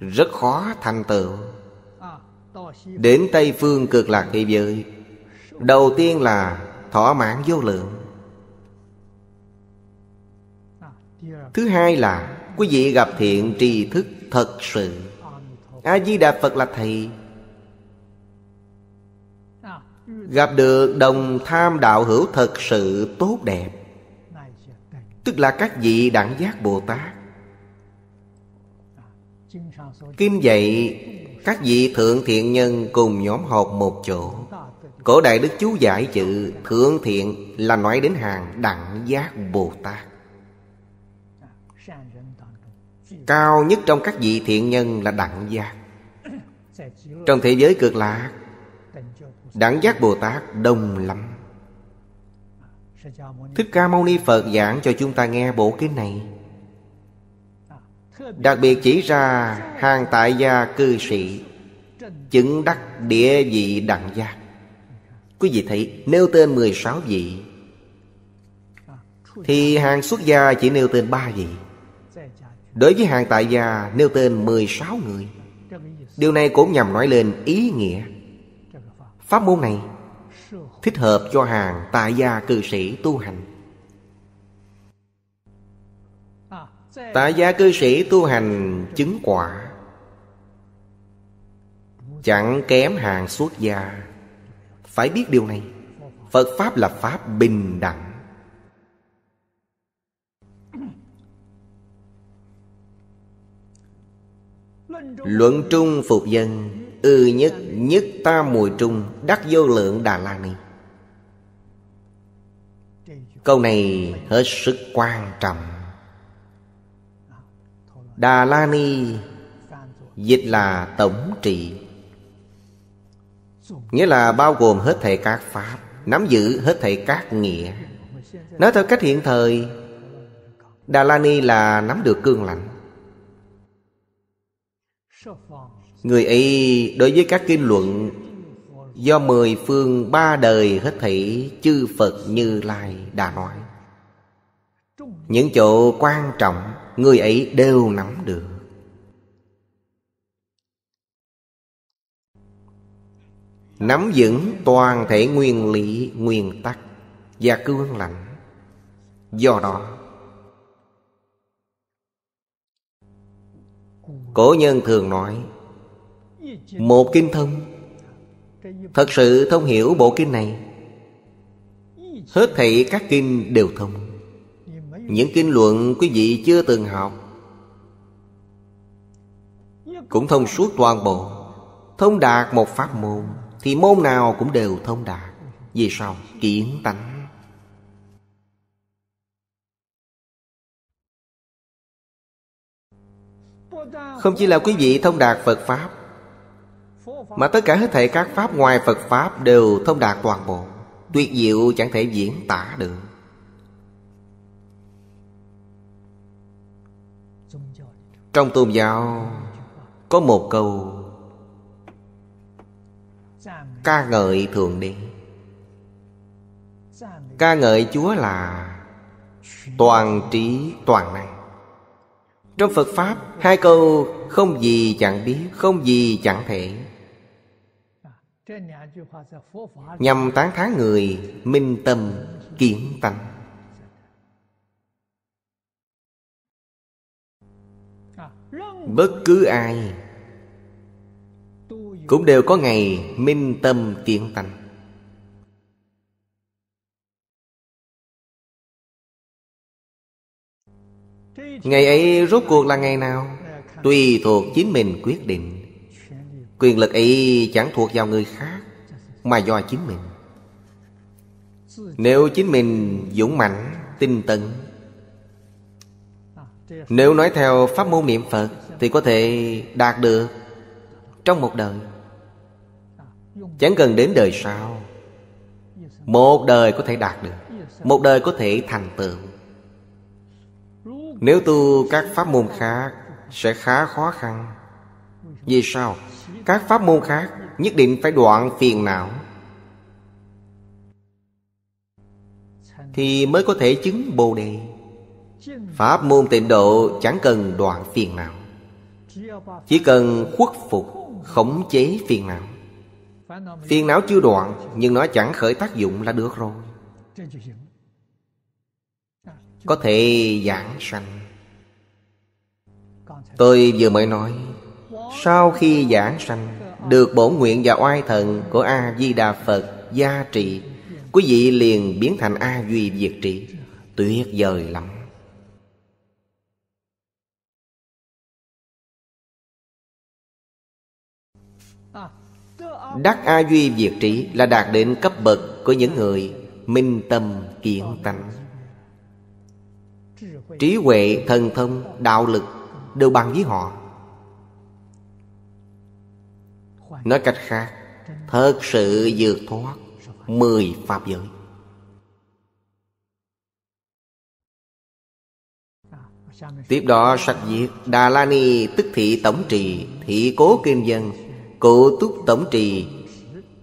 rất khó thành tựu. Đến Tây Phương Cực Lạc thế giới, đầu tiên là thỏa mãn vô lượng. Thứ hai là quý vị gặp thiện tri thức thật sự. A Di Đà Phật là thầy. Gặp được đồng tham đạo hữu thật sự tốt đẹp, tức là các vị đẳng giác Bồ Tát. Kim dạy các vị thượng thiện nhân cùng nhóm họp một chỗ. Cổ đại đức chú giải chữ thượng thiện là nói đến hàng đẳng giác Bồ Tát. Cao nhất trong các vị thiện nhân là đẳng giác. Trong thế giới Cực Lạc, đẳng giác Bồ Tát đông lắm. Thích Ca Mâu Ni Phật giảng cho chúng ta nghe bộ kinh này, đặc biệt chỉ ra hàng tại gia cư sĩ chứng đắc địa vị đẳng giác. Quý vị thấy nêu tên mười sáu vị, thì hàng xuất gia chỉ nêu tên ba vị. Đối với hàng tại gia nêu tên mười sáu người. Điều này cũng nhằm nói lên ý nghĩa pháp môn này thích hợp cho hàng tại gia cư sĩ tu hành. Tại gia cư sĩ tu hành chứng quả chẳng kém hàng xuất gia. Phải biết điều này. Phật Pháp là Pháp bình đẳng. Luận trung phục dân, ư nhất nhất tam muội trung, đắc vô lượng Đà La Ni. Câu này hết sức quan trọng. Đà La Ni dịch là tổng trị, nghĩa là bao gồm hết thảy các pháp, nắm giữ hết thảy các nghĩa. Nói theo cách hiện thời, Đà La Ni là nắm được cương lãnh. Người ấy đối với các kinh luận do mười phương ba đời hết thảy chư Phật Như Lai đã nói, những chỗ quan trọng người ấy đều nắm được. Nắm vững toàn thể nguyên lý, nguyên tắc và cương lãnh. Do đó cổ nhân thường nói, một kinh thông. Thật sự thông hiểu bộ kinh này, hết thảy các kinh đều thông. Những kinh luận quý vị chưa từng học cũng thông suốt toàn bộ. Thông đạt một pháp môn thì môn nào cũng đều thông đạt. Vì sao? Kiến tánh. Không chỉ là quý vị thông đạt Phật Pháp, mà tất cả hết thảy các Pháp ngoài Phật Pháp đều thông đạt toàn bộ. Tuyệt diệu chẳng thể diễn tả được. Trong tôn giáo có một câu ca ngợi Thượng Đế, ca ngợi Chúa là toàn trí toàn năng. Trong Phật Pháp hai câu không gì chẳng biết, không gì chẳng thể, nhằm tán thán người minh tâm kiến tánh. Bất cứ ai cũng đều có ngày minh tâm kiến tánh. Ngày ấy rốt cuộc là ngày nào tùy thuộc chính mình quyết định. Quyền lực ấy chẳng thuộc vào người khác, mà do chính mình. Nếu chính mình dũng mãnh tinh tấn, nếu nói theo pháp môn niệm Phật, thì có thể đạt được trong một đời, chẳng cần đến đời sau. Một đời có thể đạt được, một đời có thể thành tựu. Nếu tu các pháp môn khác sẽ khá khó khăn. Vì sao? Các pháp môn khác nhất định phải đoạn phiền não thì mới có thể chứng Bồ Đề. Pháp môn Tịnh Độ chẳng cần đoạn phiền não, chỉ cần khuất phục, khống chế phiền não. Phiền não chưa đoạn nhưng nó chẳng khởi tác dụng là được rồi, có thể giảng sanh. Tôi vừa mới nói, sau khi giảng sanh được bổn nguyện và oai thần của A Di Đà Phật gia trị, quý vị liền biến thành A Duy Việt Trí. Tuyệt vời lắm. Đắc A Duy Việt Trí là đạt đến cấp bậc của những người minh tâm kiến tánh. Trí huệ, thần thông, đạo lực đều bằng với họ. Nói cách khác, thật sự vượt thoát mười pháp giới. Tiếp đó sạch diệt Đà La Ni, tức thị tổng trì, thị cố kim dân, cụ túc tổng trì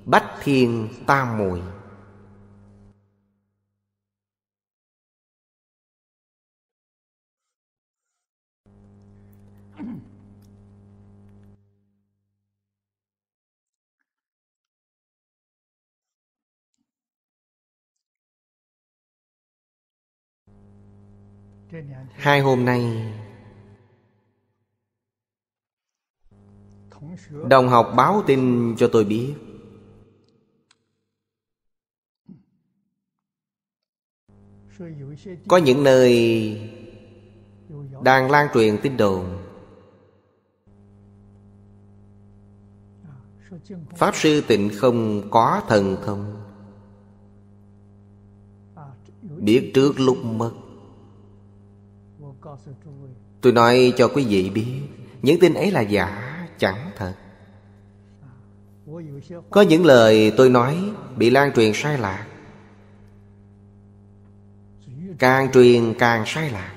bách thiên tam muội. Hai hôm nay đồng học báo tin cho tôi biết, có những nơi đang lan truyền tin đồn Pháp Sư Tịnh Không có thần thông, biết trước lúc mất. Tôi nói cho quý vị biết, những tin ấy là giả, chẳng thật. Có những lời tôi nói bị lan truyền sai lạc, càng truyền càng sai lạc.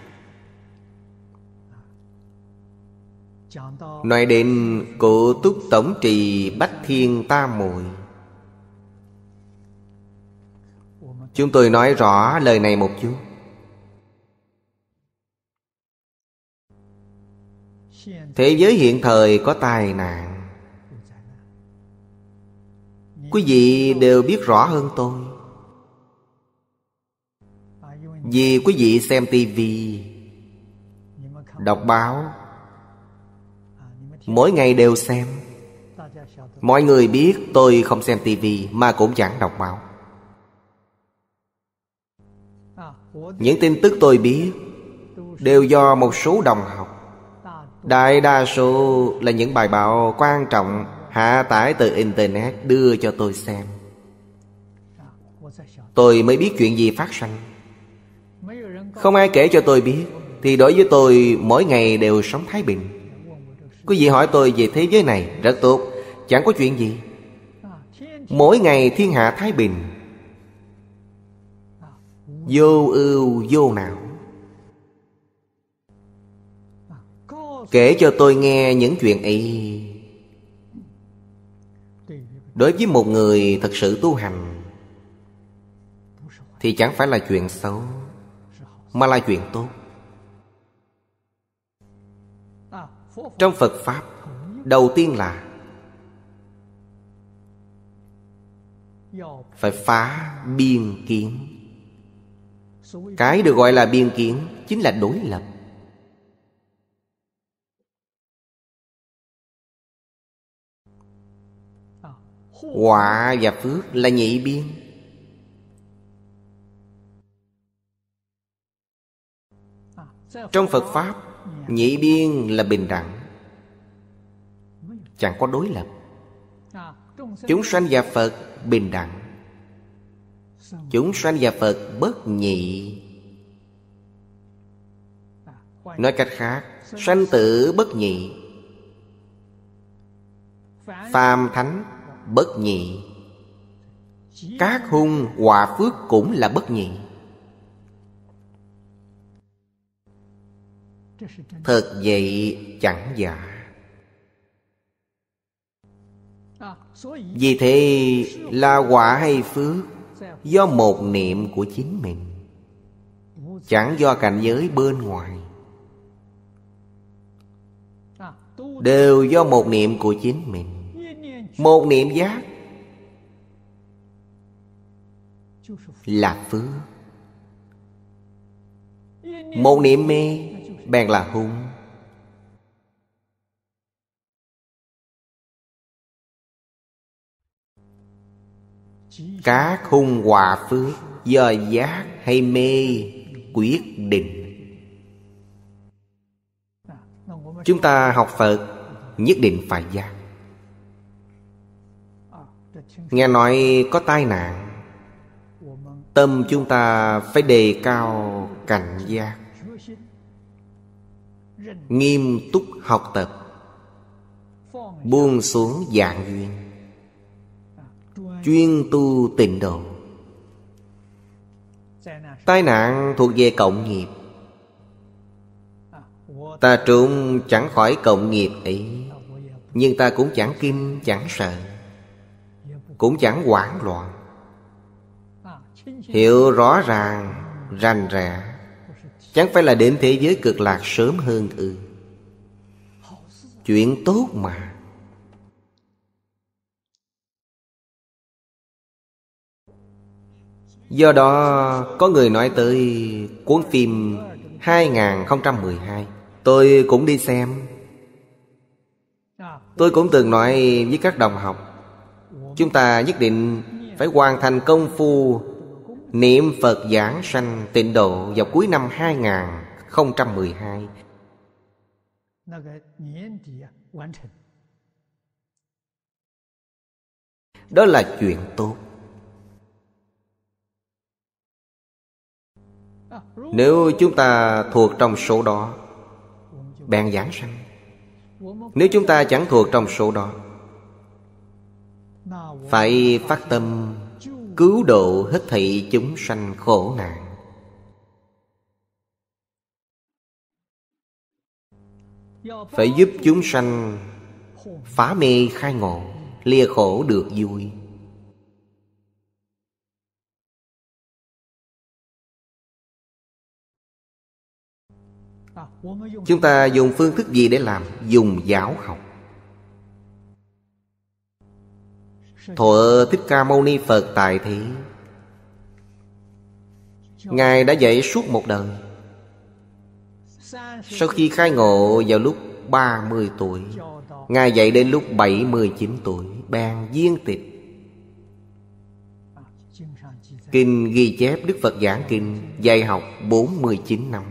Nói đến cụ túc tổng trì bách thiên tam muội, chúng tôi nói rõ lời này một chút. Thế giới hiện thời có tai nạn, quý vị đều biết rõ hơn tôi. Vì quý vị xem tivi, đọc báo, mỗi ngày đều xem. Mọi người biết tôi không xem tivi mà cũng chẳng đọc báo. Những tin tức tôi biết đều do một số đồng học, đại đa số là những bài báo quan trọng hạ tải từ Internet đưa cho tôi xem. Tôi mới biết chuyện gì phát sinh. Không ai kể cho tôi biết thì đối với tôi mỗi ngày đều sống thái bình. Quý vị hỏi tôi về thế giới này, rất tốt, chẳng có chuyện gì. Mỗi ngày thiên hạ thái bình, vô ưu vô não. Kể cho tôi nghe những chuyện ấy, đối với một người thật sự tu hành thì chẳng phải là chuyện xấu, mà là chuyện tốt. Trong Phật Pháp, đầu tiên là phải phá biên kiến. Cái được gọi là biên kiến chính là đối lập. Họa và phước là nhị biên. Trong Phật Pháp, nhị biên là bình đẳng, chẳng có đối lập. Chúng sanh và Phật bình đẳng, chúng sanh và Phật bất nhị. Nói cách khác, sanh tử bất nhị, phàm thánh bất nhị, các hung hòa phước cũng là bất nhị. Thật vậy chẳng giả. Vì thế là quả hay phước do một niệm của chính mình, chẳng do cảnh giới bên ngoài, đều do một niệm của chính mình. Một niệm giác là phước, một niệm mê bèn là hung. Các hung hòa phước do giác hay mê quyết định. Chúng ta học Phật nhất định phải giác. Nghe nói có tai nạn, tâm chúng ta phải đề cao cảnh giác, nghiêm túc học tập, buông xuống vạn duyên, chuyên tu tịnh độ. Tai nạn thuộc về cộng nghiệp, ta trốn chẳng khỏi cộng nghiệp ấy, nhưng ta cũng chẳng kinh, chẳng sợ, cũng chẳng hoảng loạn. Hiểu rõ ràng, rành rẽ, chẳng phải là đến thế giới cực lạc sớm hơn ư? Chuyện tốt mà. Do đó có người nói tới cuốn phim hai không một hai, tôi cũng đi xem. Tôi cũng từng nói với các đồng học, chúng ta nhất định phải hoàn thành công phu niệm Phật giảng sanh tịnh độ vào cuối năm hai không một hai. Đó là chuyện tốt. Nếu chúng ta thuộc trong số đó, bạn giảng sanh. Nếu chúng ta chẳng thuộc trong số đó, phải phát tâm cứu độ hết thảy chúng sanh khổ nạn. Phải giúp chúng sanh phá mê khai ngộ, lìa khổ được vui. Chúng ta dùng phương thức gì để làm? Dùng giáo học. Thuở Thích Ca Mâu Ni Phật tại thế, Ngài đã dạy suốt một đời. Sau khi khai ngộ vào lúc ba mươi tuổi, Ngài dạy đến lúc bảy mươi chín tuổi, bèn viên tịch. Kinh ghi chép Đức Phật giảng kinh, dạy học bốn mươi chín năm,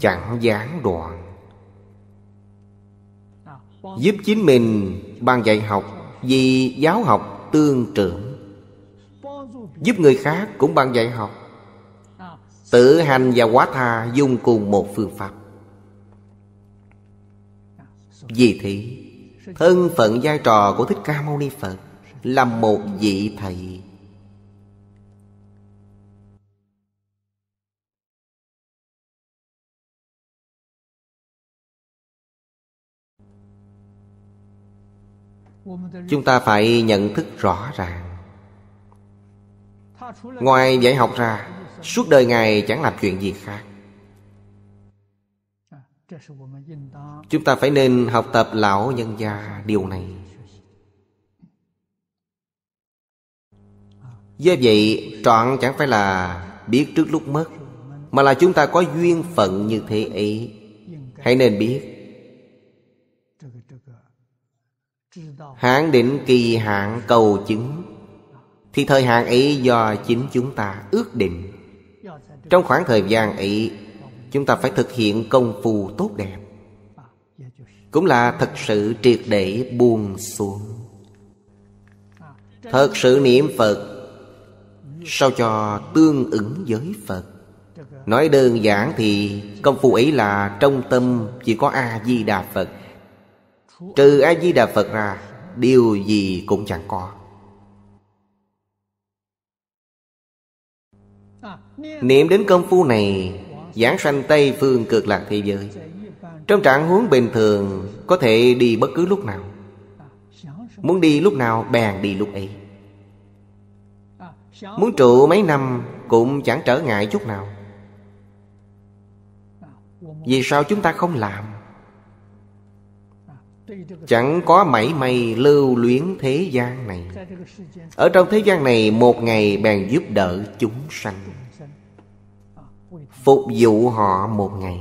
chẳng gián đoạn, giúp chính mình bằng dạy học, vì giáo học tương trưởng, giúp người khác cũng bằng dạy học. Tự hành và quá tha dùng cùng một phương pháp. Vì thế, thân phận vai trò của Thích Ca Mâu Ni Phật là một vị thầy. Chúng ta phải nhận thức rõ ràng. Ngoài dạy học ra, suốt đời Ngài chẳng làm chuyện gì khác. Chúng ta phải nên học tập lão nhân gia điều này. Do vậy, trọn chẳng phải là biết trước lúc mất, mà là chúng ta có duyên phận như thế ấy. Hãy nên biết hạn định kỳ hạn cầu chứng, thì thời hạn ấy do chính chúng ta ước định. Trong khoảng thời gian ấy, chúng ta phải thực hiện công phu tốt đẹp, cũng là thật sự triệt để buông xuống, thật sự niệm Phật sao cho tương ứng với Phật. Nói đơn giản thì công phu ấy là trong tâm chỉ có A Di Đà Phật, trừ A Di Đà Phật ra, điều gì cũng chẳng có. Niệm đến công phu này, giảng sanh Tây Phương Cực Lạc thế giới, trong trạng huống bình thường có thể đi bất cứ lúc nào. Muốn đi lúc nào bèn đi lúc ấy. Muốn trụ mấy năm cũng chẳng trở ngại chút nào. Vì sao chúng ta không làm? Chẳng có mảy may lưu luyến thế gian này. Ở trong thế gian này, một ngày bèn giúp đỡ chúng sanh, phục vụ họ một ngày.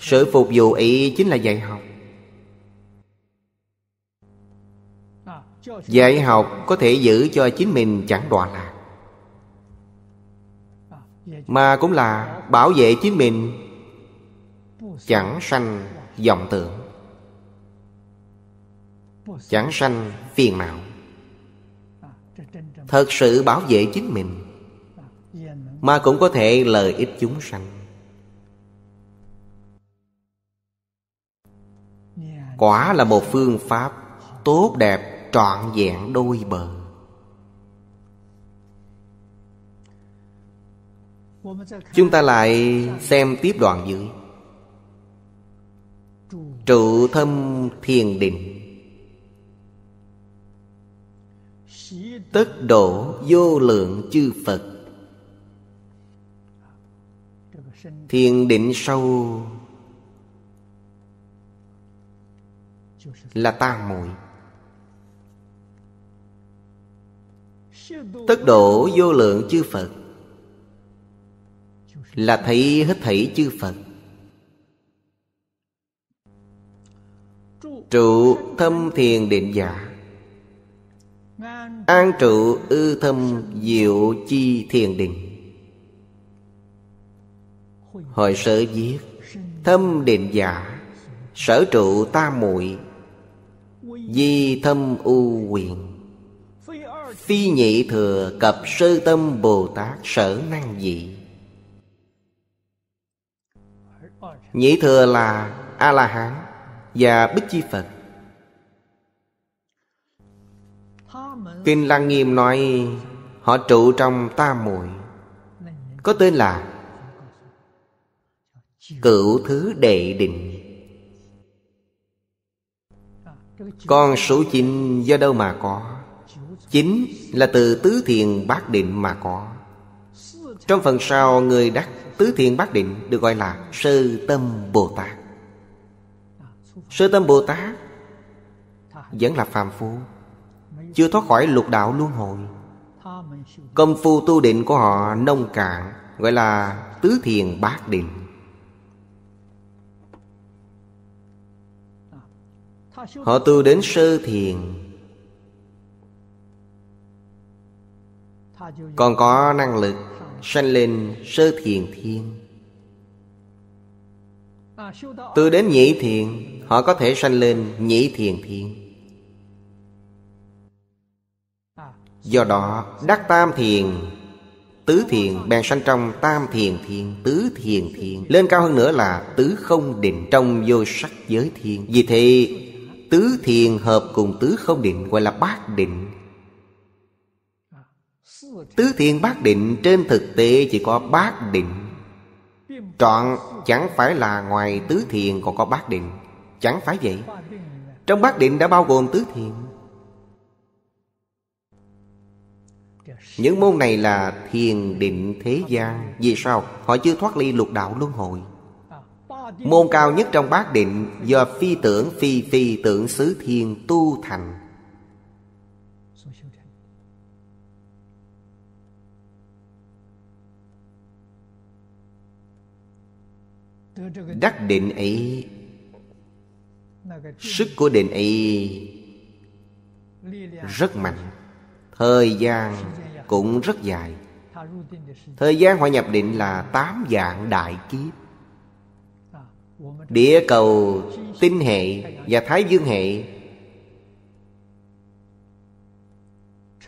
Sự phục vụ ấy chính là dạy học. Dạy học có thể giữ cho chính mình chẳng đọa lạc, mà cũng là bảo vệ chính mình chẳng sanh vọng tưởng, chẳng sanh phiền não. Thật sự bảo vệ chính mình, mà cũng có thể lợi ích chúng sanh. Quả là một phương pháp tốt đẹp trọn vẹn đôi bờ. Chúng ta lại xem tiếp đoạn dưới: trụ thâm thiền định, tất độ vô lượng chư Phật. Thiền định sâu là tam muội. Tất độ vô lượng chư Phật là thấy hết thảy chư Phật. Trụ thâm thiền định giả, an trụ ư thâm diệu chi thiền định. Hồi sở viết: thâm định giả, sở trụ tam muội, di thâm ưu quyền, phi nhị thừa cập sơ tâm Bồ Tát sở năng dị. Nhị thừa là A La Hán và Bích Chi Phật. Kinh Lăng Nghiêm nói họ trụ trong tam muội, có tên là cửu thứ đệ định. Con số chín do đâu mà có? Chín là từ tứ thiền bát định mà có. Trong phần sau, người đắc tứ thiền bát định được gọi là sơ tâm Bồ Tát. Sơ tâm Bồ Tát vẫn là phàm phu, chưa thoát khỏi lục đạo luân hồi. Công phu tu định của họ nông cạn, gọi là tứ thiền bát định. Họ tu đến sơ thiền, còn có năng lực sanh lên sơ thiền thiên. Từ đến nhị thiền, họ có thể sanh lên nhị thiền thiên. Do đó đắc tam thiền, tứ thiền, bèn sanh trong tam thiền thiên, tứ thiền thiên. Lên cao hơn nữa là tứ không định, trong vô sắc giới thiên. Vì thế tứ thiền hợp cùng tứ không định gọi là bát định. Tứ thiền bát định trên thực tế chỉ có bát định trọn, chẳng phải là ngoài tứ thiền còn có bát định. Chẳng phải vậy, trong bát định đã bao gồm tứ thiền. Những môn này là thiền định thế gian. Vì sao? Họ chưa thoát ly lục đạo luân hồi. Môn cao nhất trong bát định do phi tưởng phi phi tưởng xứ thiên tu thành. Đắc định ấy, sức của định ấy rất mạnh, thời gian cũng rất dài. Thời gian họ nhập định là tám vạn đại kiếp. Địa cầu, tinh hệ và thái dương hệ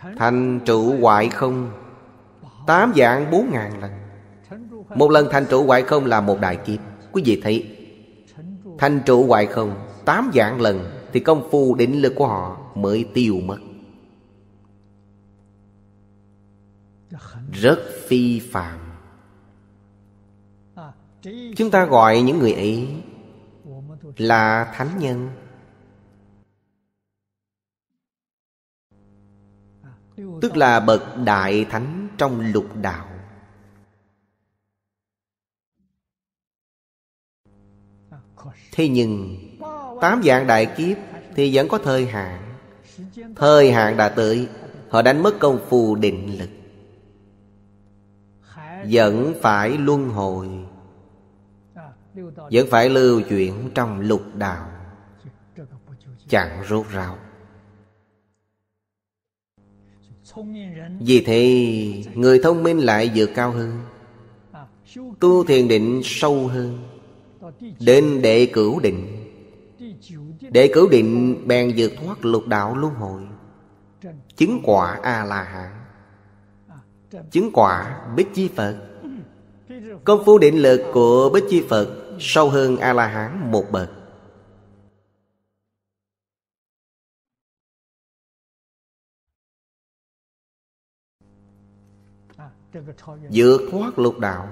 thành trụ hoại không tám vạn bốn ngàn lần. Một lần thành trụ hoại không là một đại kiếp. Quý vị thấy, thành trụ hoại không tám vạn lần thì công phu định lực của họ mới tiêu mất. Rất phi phàm. Chúng ta gọi những người ấy là thánh nhân. Tức là bậc đại thánh trong lục đạo. Thế nhưng tám vạn đại kiếp thì vẫn có thời hạn. Thời hạn đã tới, họ đánh mất công phu định lực, vẫn phải luân hồi, vẫn phải lưu chuyển trong lục đạo, chẳng rốt ráo. Vì thế người thông minh lại vượt cao hơn, tu thiền định sâu hơn, đến đệ cửu định. Đệ cửu định bèn vượt thoát lục đạo luân hồi, chứng quả A La Hán, chứng quả Bích Chi Phật. Công phu định lực của Bích Chi Phật sâu hơn A La Hán một bậc. vượt thoát lục đạo,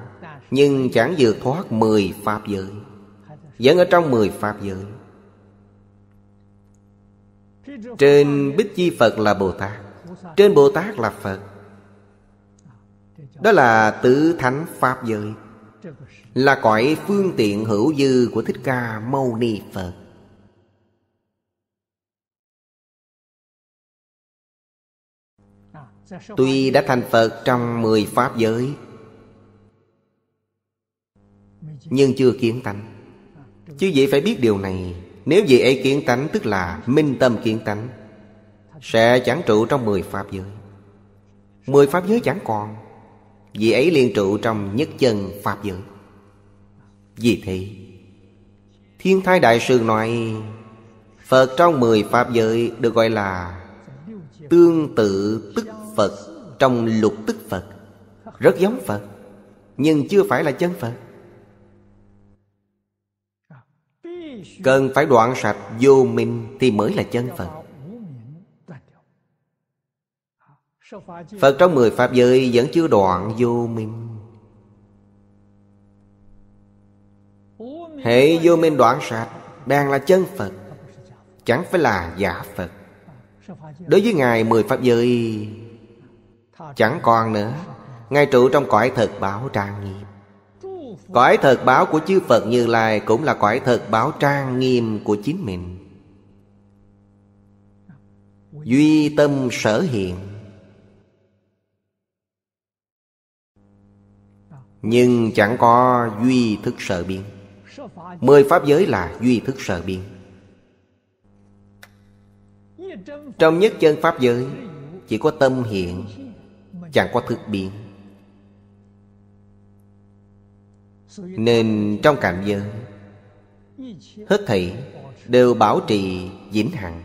nhưng chẳng vượt thoát mười pháp giới, vẫn ở trong mười pháp giới. Trên Bích Chi Phật là Bồ Tát, trên Bồ Tát là Phật. Đó là tứ thánh pháp giới, là cõi phương tiện hữu dư của Thích Ca Mâu Ni Phật. Tuy đã thành Phật trong mười pháp giới, nhưng chưa kiến tánh. Chứ vậy phải biết điều này. Nếu vậy ấy kiến tánh, tức là minh tâm kiến tánh, sẽ chẳng trụ trong mười pháp giới. Mười pháp giới chẳng còn, vì ấy liên trụ trong nhất chân pháp giới. Vì thế Thiên Thai Đại Sư nói, Phật trong mười pháp giới được gọi là tương tự tức Phật, trong lục tức Phật, rất giống Phật, nhưng chưa phải là chân Phật. Cần phải đoạn sạch vô minh thì mới là chân Phật. Phật trong mười pháp giới vẫn chưa đoạn vô minh. Hễ vô minh đoạn sạch, đang là chân Phật, chẳng phải là giả Phật. Đối với Ngài, mười pháp giới chẳng còn nữa. Ngài trụ trong cõi thật báo trang nghiêm. Cõi thật báo của chư Phật Như Lai cũng là cõi thật báo trang nghiêm của chính mình. Duy tâm sở hiện. Nhưng chẳng có duy thức sở biến. Mười pháp giới là duy thức sở biến. Trong nhất chân pháp giới chỉ có tâm hiện, chẳng có thức biến. Nên trong cảnh giới hết thảy đều bảo trì vĩnh hằng.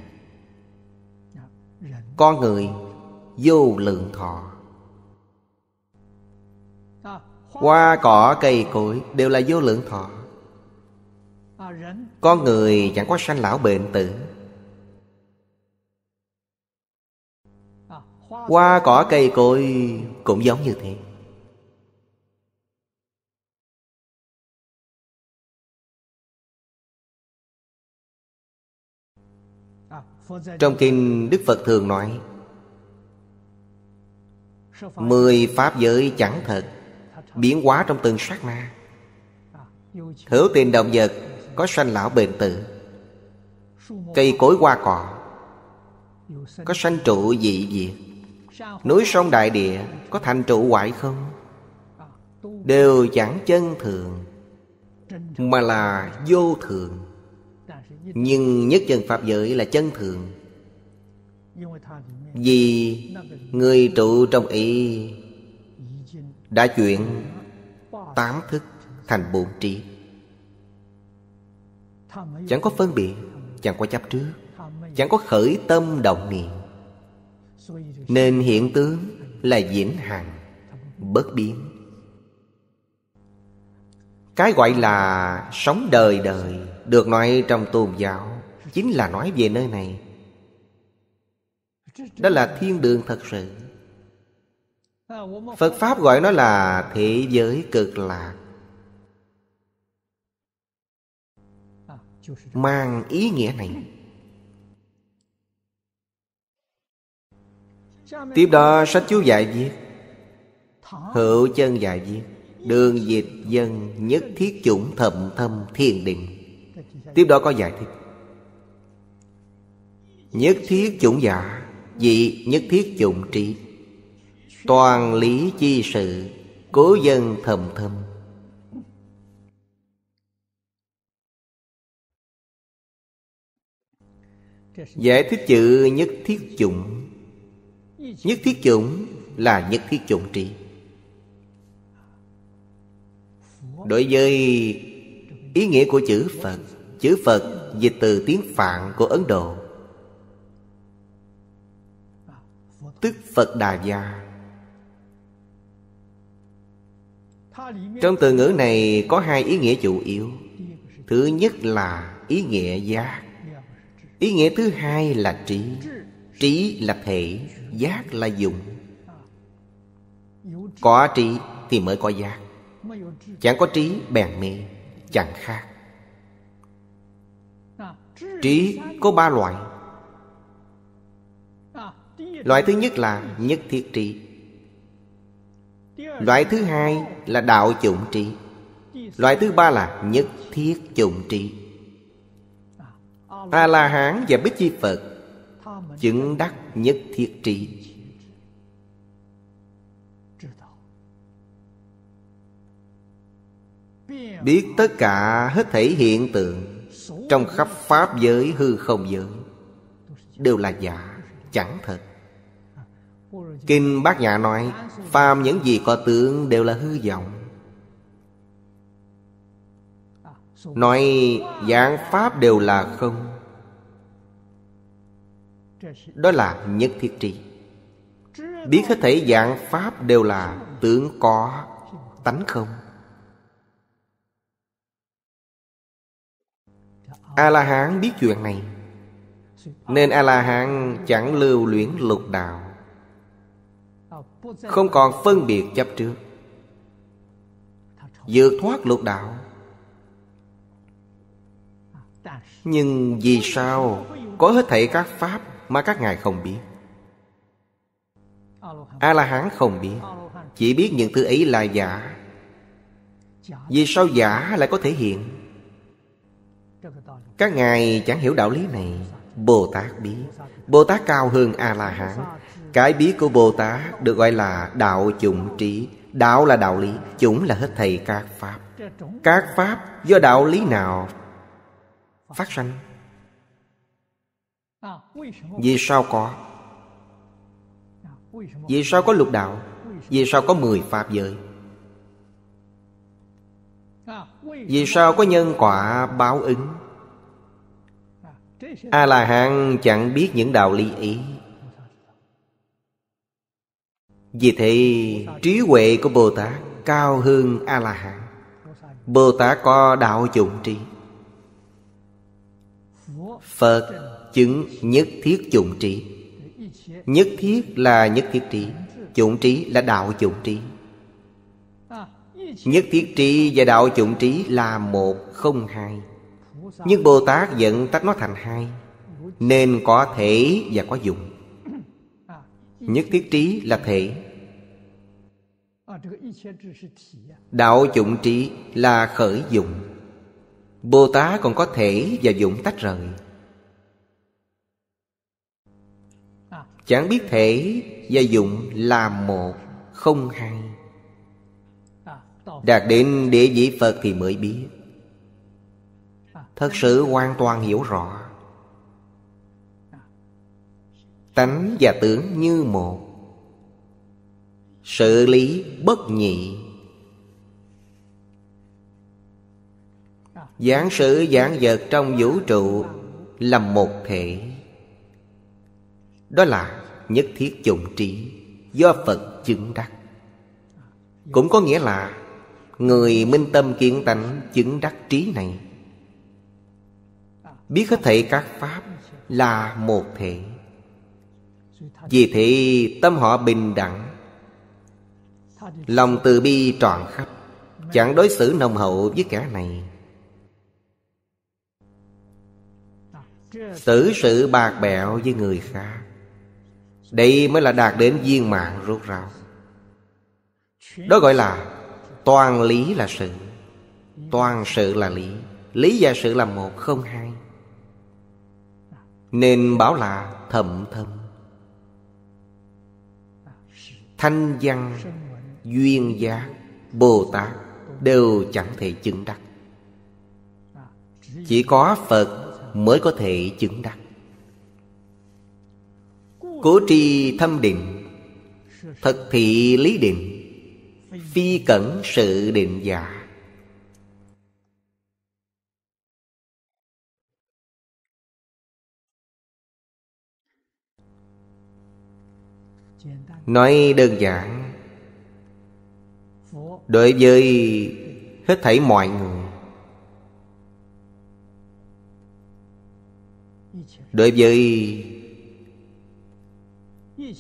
Con người vô lượng thọ, hoa cỏ cây cối đều là vô lượng thọ. Con người chẳng có sanh lão bệnh tử. Hoa cỏ cây cối cũng giống như thế. Trong kinh Đức Phật thường nói, mười pháp giới chẳng thật, biến hóa trong từng sát na. Hữu tình động vật có sanh lão bệnh tử, cây cối hoa cỏ có sanh trụ dị diệt, núi sông đại địa có thành trụ hoại không? Đều chẳng chân thường, mà là vô thường. Nhưng nhất chân pháp giới là chân thường, vì người trụ trong ý đã chuyển tám thức thành bốn trí, chẳng có phân biệt, chẳng có chấp trước, chẳng có khởi tâm động niệm. Nên hiện tướng là vĩnh hằng bất biến. Cái gọi là sống đời đời được nói trong tôn giáo chính là nói về nơi này. Đó là thiên đường thật sự. Phật Pháp gọi nó là thế giới cực lạc, mang ý nghĩa này. Tiếp đó sách chú giải viết, hữu chân giải viết, đường dịch dân nhất thiết chủng thậm thâm thiền định. Tiếp đó có giải thích. Nhất thiết chủng giả, dị nhất thiết chủng trí, toàn lý chi sự, cố dân thầm thâm. Giải thích chữ nhất thiết chủng. Nhất thiết chủng là nhất thiết chủng trí. Đối với ý nghĩa của chữ Phật, chữ Phật dịch từ tiếng Phạn của Ấn Độ, tức Phật Đà Gia. Trong từ ngữ này có hai ý nghĩa chủ yếu. Thứ nhất là ý nghĩa giác, ý nghĩa thứ hai là trí. Trí là thể, giác là dụng. Có trí thì mới có giác, chẳng có trí bèn mê, chẳng khác. Trí có ba loại. Loại thứ nhất là nhất thiết trí, loại thứ hai là đạo chủng trí, loại thứ ba là nhất thiết chủng trí. A La Hán và Bích Chi Phật chứng đắc nhất thiết trí. Biết tất cả hết thảy hiện tượng trong khắp pháp giới hư không giới đều là giả, chẳng thật. Kinh Bát Nhã nói phàm những gì có tướng đều là hư vọng. Nói dạng pháp đều là không, đó là nhất thiết trí. Biết hết thảy dạng pháp đều là tướng có, tánh không. A-la-hán biết chuyện này, nên A-la-hán chẳng lưu luyến lục đạo, không còn phân biệt chấp trước, vượt thoát lục đạo. Nhưng vì sao có hết thảy các pháp mà các ngài không biết? A-la-hán không biết, chỉ biết những thứ ấy là giả. Vì sao giả lại có thể hiện? Các ngài chẳng hiểu đạo lý này. Bồ Tát biết, Bồ Tát cao hơn A-la-hán. Cái biết của Bồ Tát được gọi là đạo chủng trí. Đạo là đạo lý, chủng là hết thầy các pháp. Các pháp do đạo lý nào phát sanh? Vì sao có? Vì sao có lục đạo? Vì sao có mười pháp giới? Vì sao có nhân quả báo ứng? A-la-hán chẳng biết những đạo lý ấy. Vì thế trí huệ của Bồ Tát cao hơn A-la-hán. Bồ Tát có đạo chủng trí. Phật chứng nhất thiết chủng trí. Nhất thiết là nhất thiết trí, chủng trí là đạo chủng trí. Nhất thiết trí và đạo chủng trí là một không hai, nhưng Bồ Tát vẫn tách nó thành hai, nên có thể và có dụng. Nhất thiết trí là thể, đạo chủng trí là khởi dụng. Bồ Tát còn có thể và dụng tách rời, chẳng biết thể và dụng là một không hai. Đạt đến địa vị Phật thì mới biết, thật sự hoàn toàn hiểu rõ. Tánh và tướng như một, sự lý bất nhị. Giảng sự giảng vật trong vũ trụ là một thể, đó là nhất thiết chủng trí do Phật chứng đắc. Cũng có nghĩa là người minh tâm kiến tánh chứng đắc trí này, biết hết thảy các pháp là một thể. Vì thế tâm họ bình đẳng, lòng từ bi trọn khắp, chẳng đối xử nồng hậu với kẻ này, xử sự bạc bẽo với người khác. Đây mới là đạt đến viên mãn rốt ráo. Đó gọi là toàn lý là sự, toàn sự là lý. Lý và sự là một không hai, nên bảo là thậm thâm. Thanh văn, duyên giác, Bồ Tát đều chẳng thể chứng đắc, chỉ có Phật mới có thể chứng đắc. Cố tri thâm định, thật thị lý định, phi cẩn sự định giả. Nói đơn giản, đối với hết thảy mọi người, đối với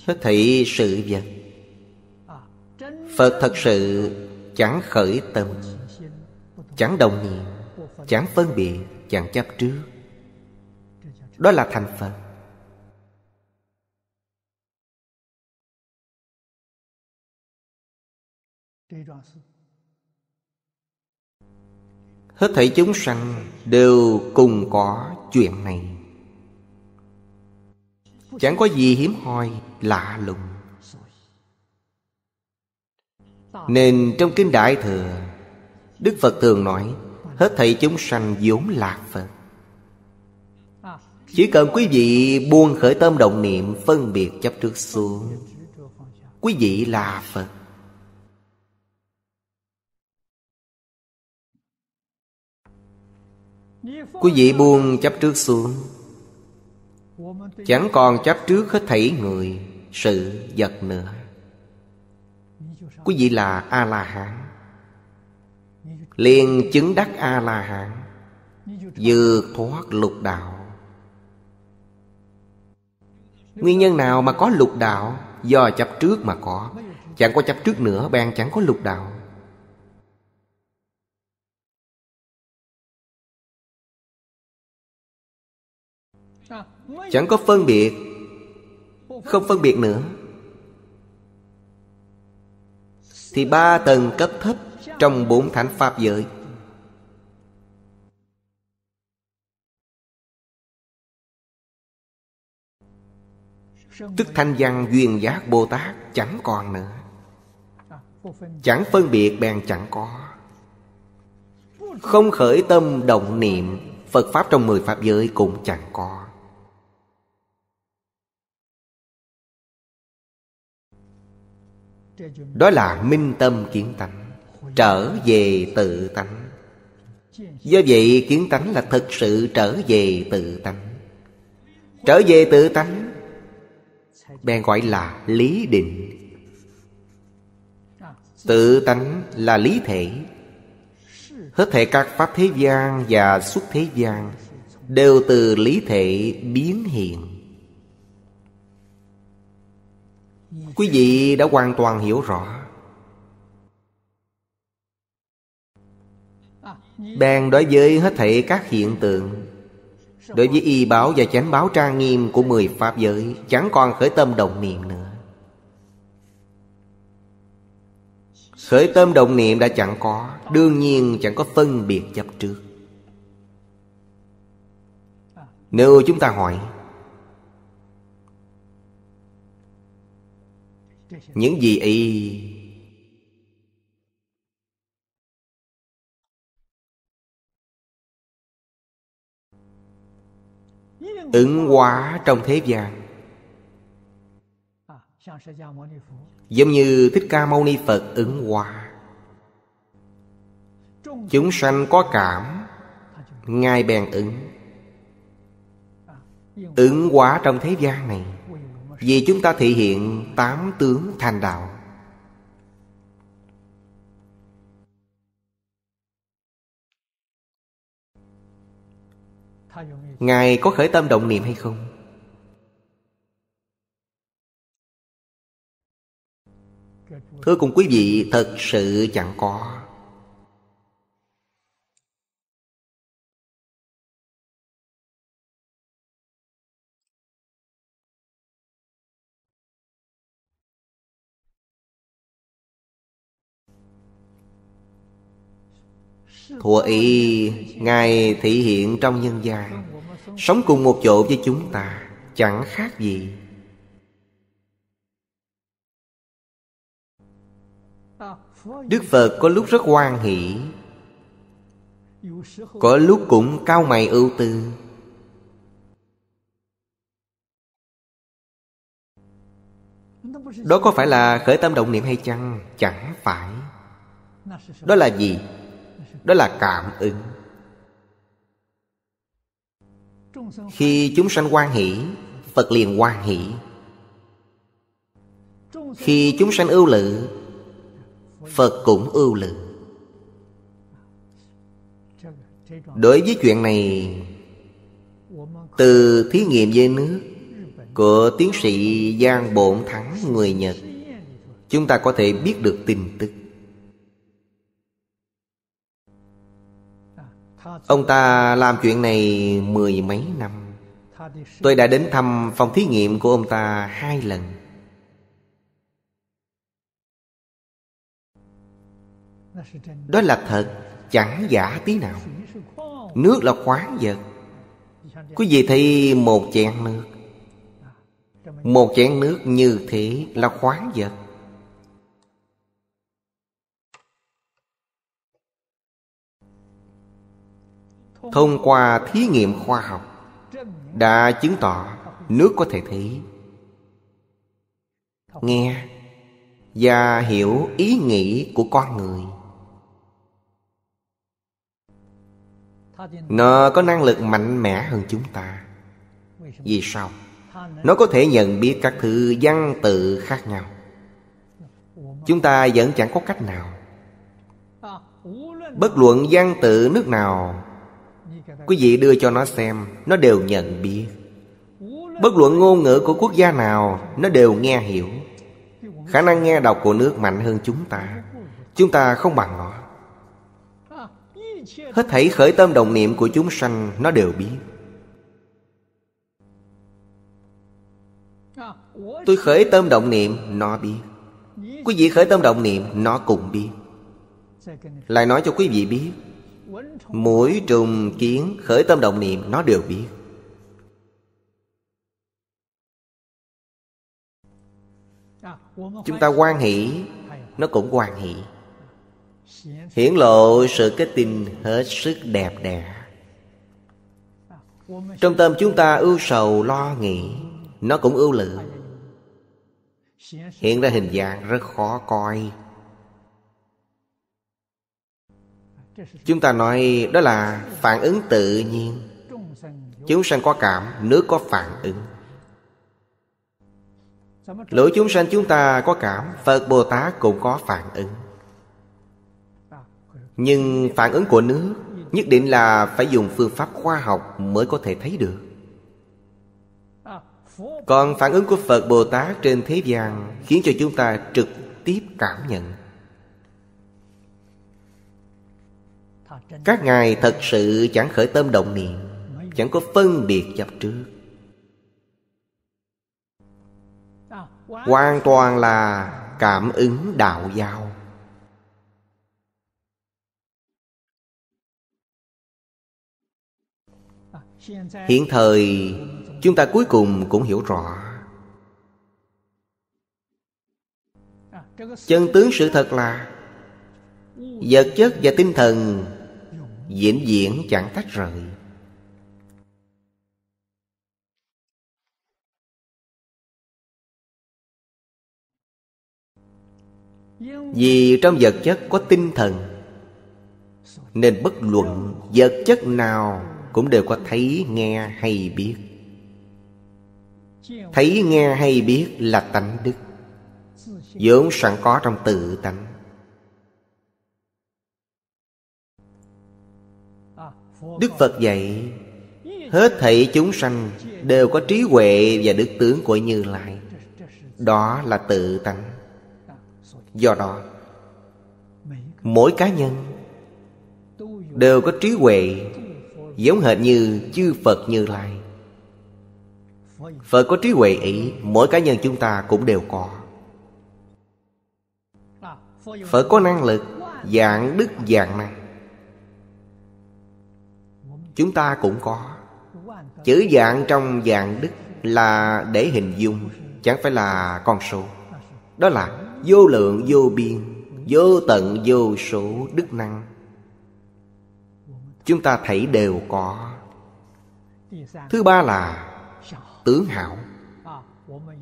hết thảy sự vật, Phật thật sự chẳng khởi tâm, chẳng đồng niệm, chẳng phân biệt, chẳng chấp trước. Đó là thành Phật. Hết thảy chúng sanh đều cùng có chuyện này, chẳng có gì hiếm hoi lạ lùng. Nên trong kinh Đại Thừa, Đức Phật thường nói hết thảy chúng sanh vốn là Phật. Chỉ cần quý vị buông khởi tâm động niệm, phân biệt chấp trước xuống, quý vị là Phật. Quý vị buông chấp trước xuống, chẳng còn chấp trước hết thảy người, sự, vật nữa, quý vị là A La Hán, liền chứng đắc A La Hán, vượt thoát lục đạo. Nguyên nhân nào mà có lục đạo? Do chấp trước mà có. Chẳng có chấp trước nữa, bèn chẳng có lục đạo. Chẳng có phân biệt, không phân biệt nữa, thì ba tầng cấp thấp trong bốn thánh pháp giới tức thanh văn duyên giác Bồ Tát chẳng còn nữa. Chẳng phân biệt bèn chẳng có. Không khởi tâm động niệm, Phật Pháp trong mười Pháp giới cũng chẳng có. Đó là minh tâm kiến tánh, trở về tự tánh. Do vậy kiến tánh là thực sự trở về tự tánh. Trở về tự tánh bèn gọi là lý định. Tự tánh là lý thể. Hết thảy các pháp thế gian và xuất thế gian đều từ lý thể biến hiện. Quý vị đã hoàn toàn hiểu rõ, bèn đối với hết thảy các hiện tượng, đối với y báo và chánh báo trang nghiêm của mười Pháp giới, chẳng còn khởi tâm động niệm nữa. Khởi tâm động niệm đã chẳng có, đương nhiên chẳng có phân biệt chấp trước. Nếu chúng ta hỏi những gì y ứng hóa trong thế gian, giống như Thích Ca Mâu Ni Phật ứng hóa, chúng sanh có cảm, ngài bèn ứng ứng hóa trong thế gian này. Vì chúng ta thể hiện tám tướng thành đạo. Ngài có khởi tâm động niệm hay không? Thưa cùng quý vị, thật sự chẳng có. Thùa y ngài thể hiện trong nhân gian, sống cùng một chỗ với chúng ta, chẳng khác gì. Đức Phật có lúc rất hoan hỷ, có lúc cũng cau mày ưu tư. Đó có phải là khởi tâm động niệm hay chăng? Chẳng phải. Đó là gì? Đó là cảm ứng. Khi chúng sanh hoan hỷ, Phật liền hoan hỷ. Khi chúng sanh ưu lự, Phật cũng ưu lự. Đối với chuyện này, từ thí nghiệm về nước của tiến sĩ Giang Bổn Thắng người Nhật, chúng ta có thể biết được tin tức. Ông ta làm chuyện này mười mấy năm. Tôi đã đến thăm phòng thí nghiệm của ông ta hai lần. Đó là thật, chẳng giả tí nào. Nước là khoáng vật. Quý vị thấy một chén nước, một chén nước như thế là khoáng vật. Thông qua thí nghiệm khoa học đã chứng tỏ nước có thể thấy, nghe và hiểu ý nghĩ của con người. Nó có năng lực mạnh mẽ hơn chúng ta. Vì sao? Nó có thể nhận biết các thứ văn tự khác nhau. Chúng ta vẫn chẳng có cách nào. Bất luận văn tự nước nào, quý vị đưa cho nó xem, nó đều nhận biết. Bất luận ngôn ngữ của quốc gia nào, nó đều nghe hiểu. Khả năng nghe đọc của nước mạnh hơn chúng ta. Chúng ta không bằng nó. Hết thảy khởi tâm động niệm của chúng sanh, nó đều biết. Tôi khởi tâm động niệm, nó biết. Quý vị khởi tâm động niệm, nó cũng biết. Lại nói cho quý vị biết, muỗi trùng kiến khởi tâm động niệm, nó đều biết. Chúng ta hoan hỷ, nó cũng hoan hỷ. Hiển lộ sự kết tinh hết sức đẹp đẽ. Trong tâm chúng ta ưu sầu lo nghĩ, nó cũng ưu lự, hiện ra hình dạng rất khó coi. Chúng ta nói đó là phản ứng tự nhiên. Chúng sanh có cảm, nước có phản ứng. Lũ chúng sanh chúng ta có cảm, Phật Bồ Tát cũng có phản ứng. Nhưng phản ứng của nước nhất định là phải dùng phương pháp khoa học mới có thể thấy được. Còn phản ứng của Phật Bồ Tát trên thế gian khiến cho chúng ta trực tiếp cảm nhận. Các ngài thật sự chẳng khởi tâm động niệm, chẳng có phân biệt chấp trước, hoàn toàn là cảm ứng đạo giao. Hiện thời chúng ta cuối cùng cũng hiểu rõ chân tướng sự thật là vật chất và tinh thần vĩnh viễn chẳng tách rời. Vì trong vật chất có tinh thần, nên bất luận vật chất nào cũng đều có thấy, nghe hay biết. Thấy, nghe hay biết là tánh đức, vốn sẵn có trong tự tánh. Đức Phật dạy hết thảy chúng sanh đều có trí huệ và đức tướng của Như Lai. Đó là tự tánh. Do đó mỗi cá nhân đều có trí huệ giống hệt như chư Phật Như Lai. Phật có trí huệ ý, mỗi cá nhân chúng ta cũng đều có. Phật có năng lực dạng đức dạng năng, chúng ta cũng có. Chữ dạng trong dạng đức là để hình dung, chẳng phải là con số. Đó là vô lượng vô biên, vô tận vô số đức năng, chúng ta thấy đều có. Thứ ba là tướng hảo.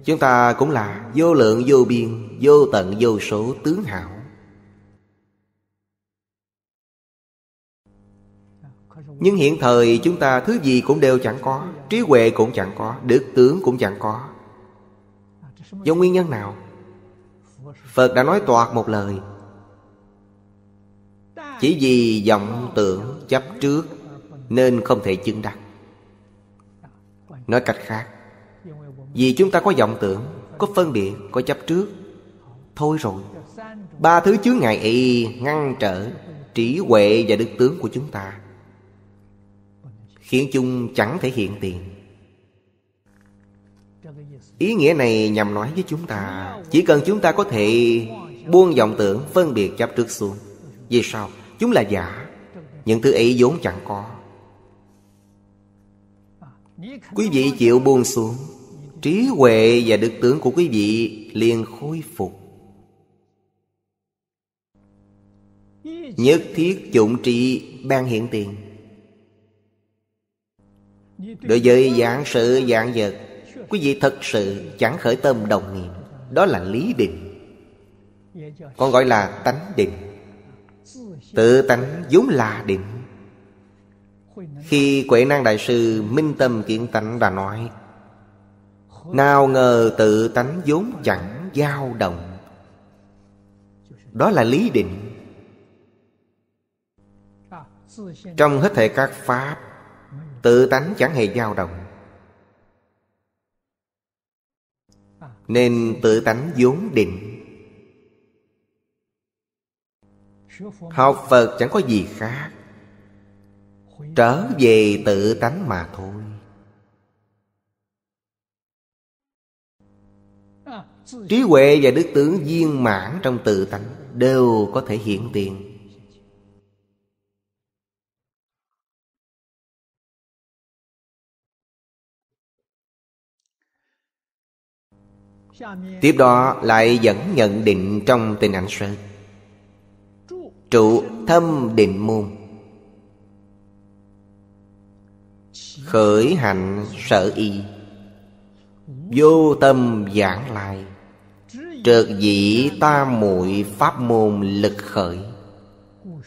Chúng ta cũng là vô lượng vô biên, vô tận vô số tướng hảo. Nhưng hiện thời chúng ta thứ gì cũng đều chẳng có. Trí huệ cũng chẳng có, đức tướng cũng chẳng có. Do nguyên nhân nào? Phật đã nói toạc một lời. Chỉ vì vọng tưởng chấp trước nên không thể chứng đắc. Nói cách khác, vì chúng ta có vọng tưởng, có phân biệt, có chấp trước, thôi rồi. Ba thứ chướng ngại y ngăn trở trí huệ và đức tướng của chúng ta, khiến chúng chẳng thể hiện tiền. Ý nghĩa này nhằm nói với chúng ta, chỉ cần chúng ta có thể buông vọng tưởng, phân biệt chấp trước xuống. Vì sao? Chúng là giả. Những thứ ấy vốn chẳng có. Quý vị chịu buông xuống, trí huệ và đức tướng của quý vị liền khôi phục. Nhất thiết chủng trị ban hiện tiền. Đối với dạng sự dạng vật, quý vị thật sự chẳng khởi tâm đồng niệm. Đó là lý định, còn gọi là tánh định. Tự tánh vốn là định. Khi Huệ Năng Đại Sư Minh Tâm Kiến Tánh đã nói, nào ngờ tự tánh vốn chẳng dao động. Đó là lý định. Trong hết thảy các pháp, tự tánh chẳng hề dao động, nên tự tánh vốn định. Học Phật chẳng có gì khác, trở về tự tánh mà thôi. Trí huệ và đức tướng viên mãn trong tự tánh đều có thể hiện tiền. Tiếp đó lại dẫn nhận định trong Tịnh Ảnh Sơn. Trụ thâm định môn, khởi hạnh sở y, vô tâm giảng lai, trượt dĩ tam muội pháp môn lực khởi,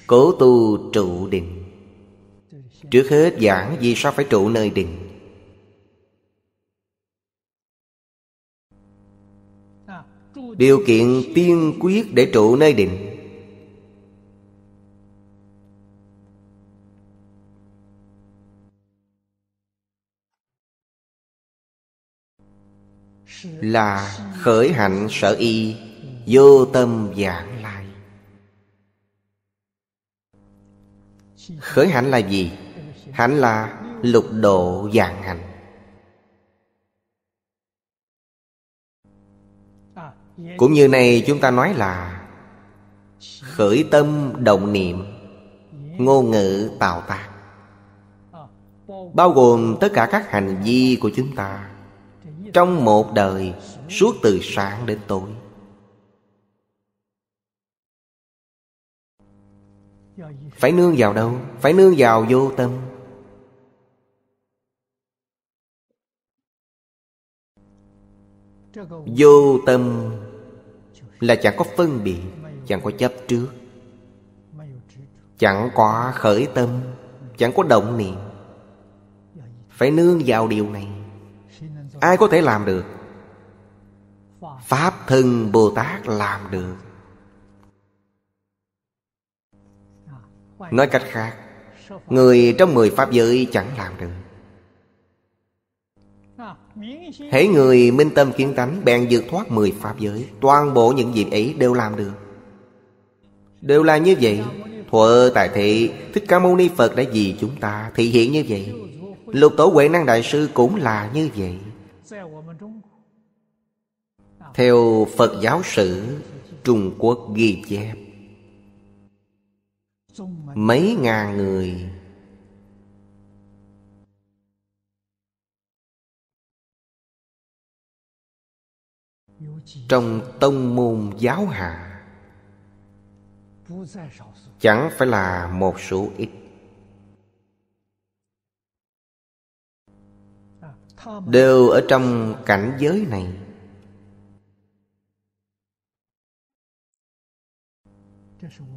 cố tu trụ định. Trước hết giảng vì sao phải trụ nơi định. Điều kiện tiên quyết để trụ nơi định là khởi hạnh sở y, vô tâm vãng lai. Khởi hạnh là gì? Hạnh là lục độ vạn hạnh. Cũng như này chúng ta nói là khởi tâm động niệm, ngôn ngữ tạo tác, bao gồm tất cả các hành vi của chúng ta trong một đời, suốt từ sáng đến tối. Phải nương vào đâu? Phải nương vào vô tâm. Vô tâm là chẳng có phân biệt, chẳng có chấp trước, chẳng có khởi tâm, chẳng có động niệm. Phải nương vào điều này. Ai có thể làm được? Pháp Thân Bồ Tát làm được. Nói cách khác, người trong mười Pháp giới chẳng làm được. Hễ người minh tâm kiến tánh bèn vượt thoát mười Pháp giới. Toàn bộ những việc ấy đều làm được. Đều là như vậy. Thuở tại thế, Thích Ca Mâu Ni Phật đã vì chúng ta thị hiện như vậy. Lục Tổ Huệ Năng Đại Sư cũng là như vậy. Theo Phật giáo sử Trung Quốc ghi chép, mấy ngàn người trong tông môn giáo hạ chẳng phải là một số ít. Đều ở trong cảnh giới này.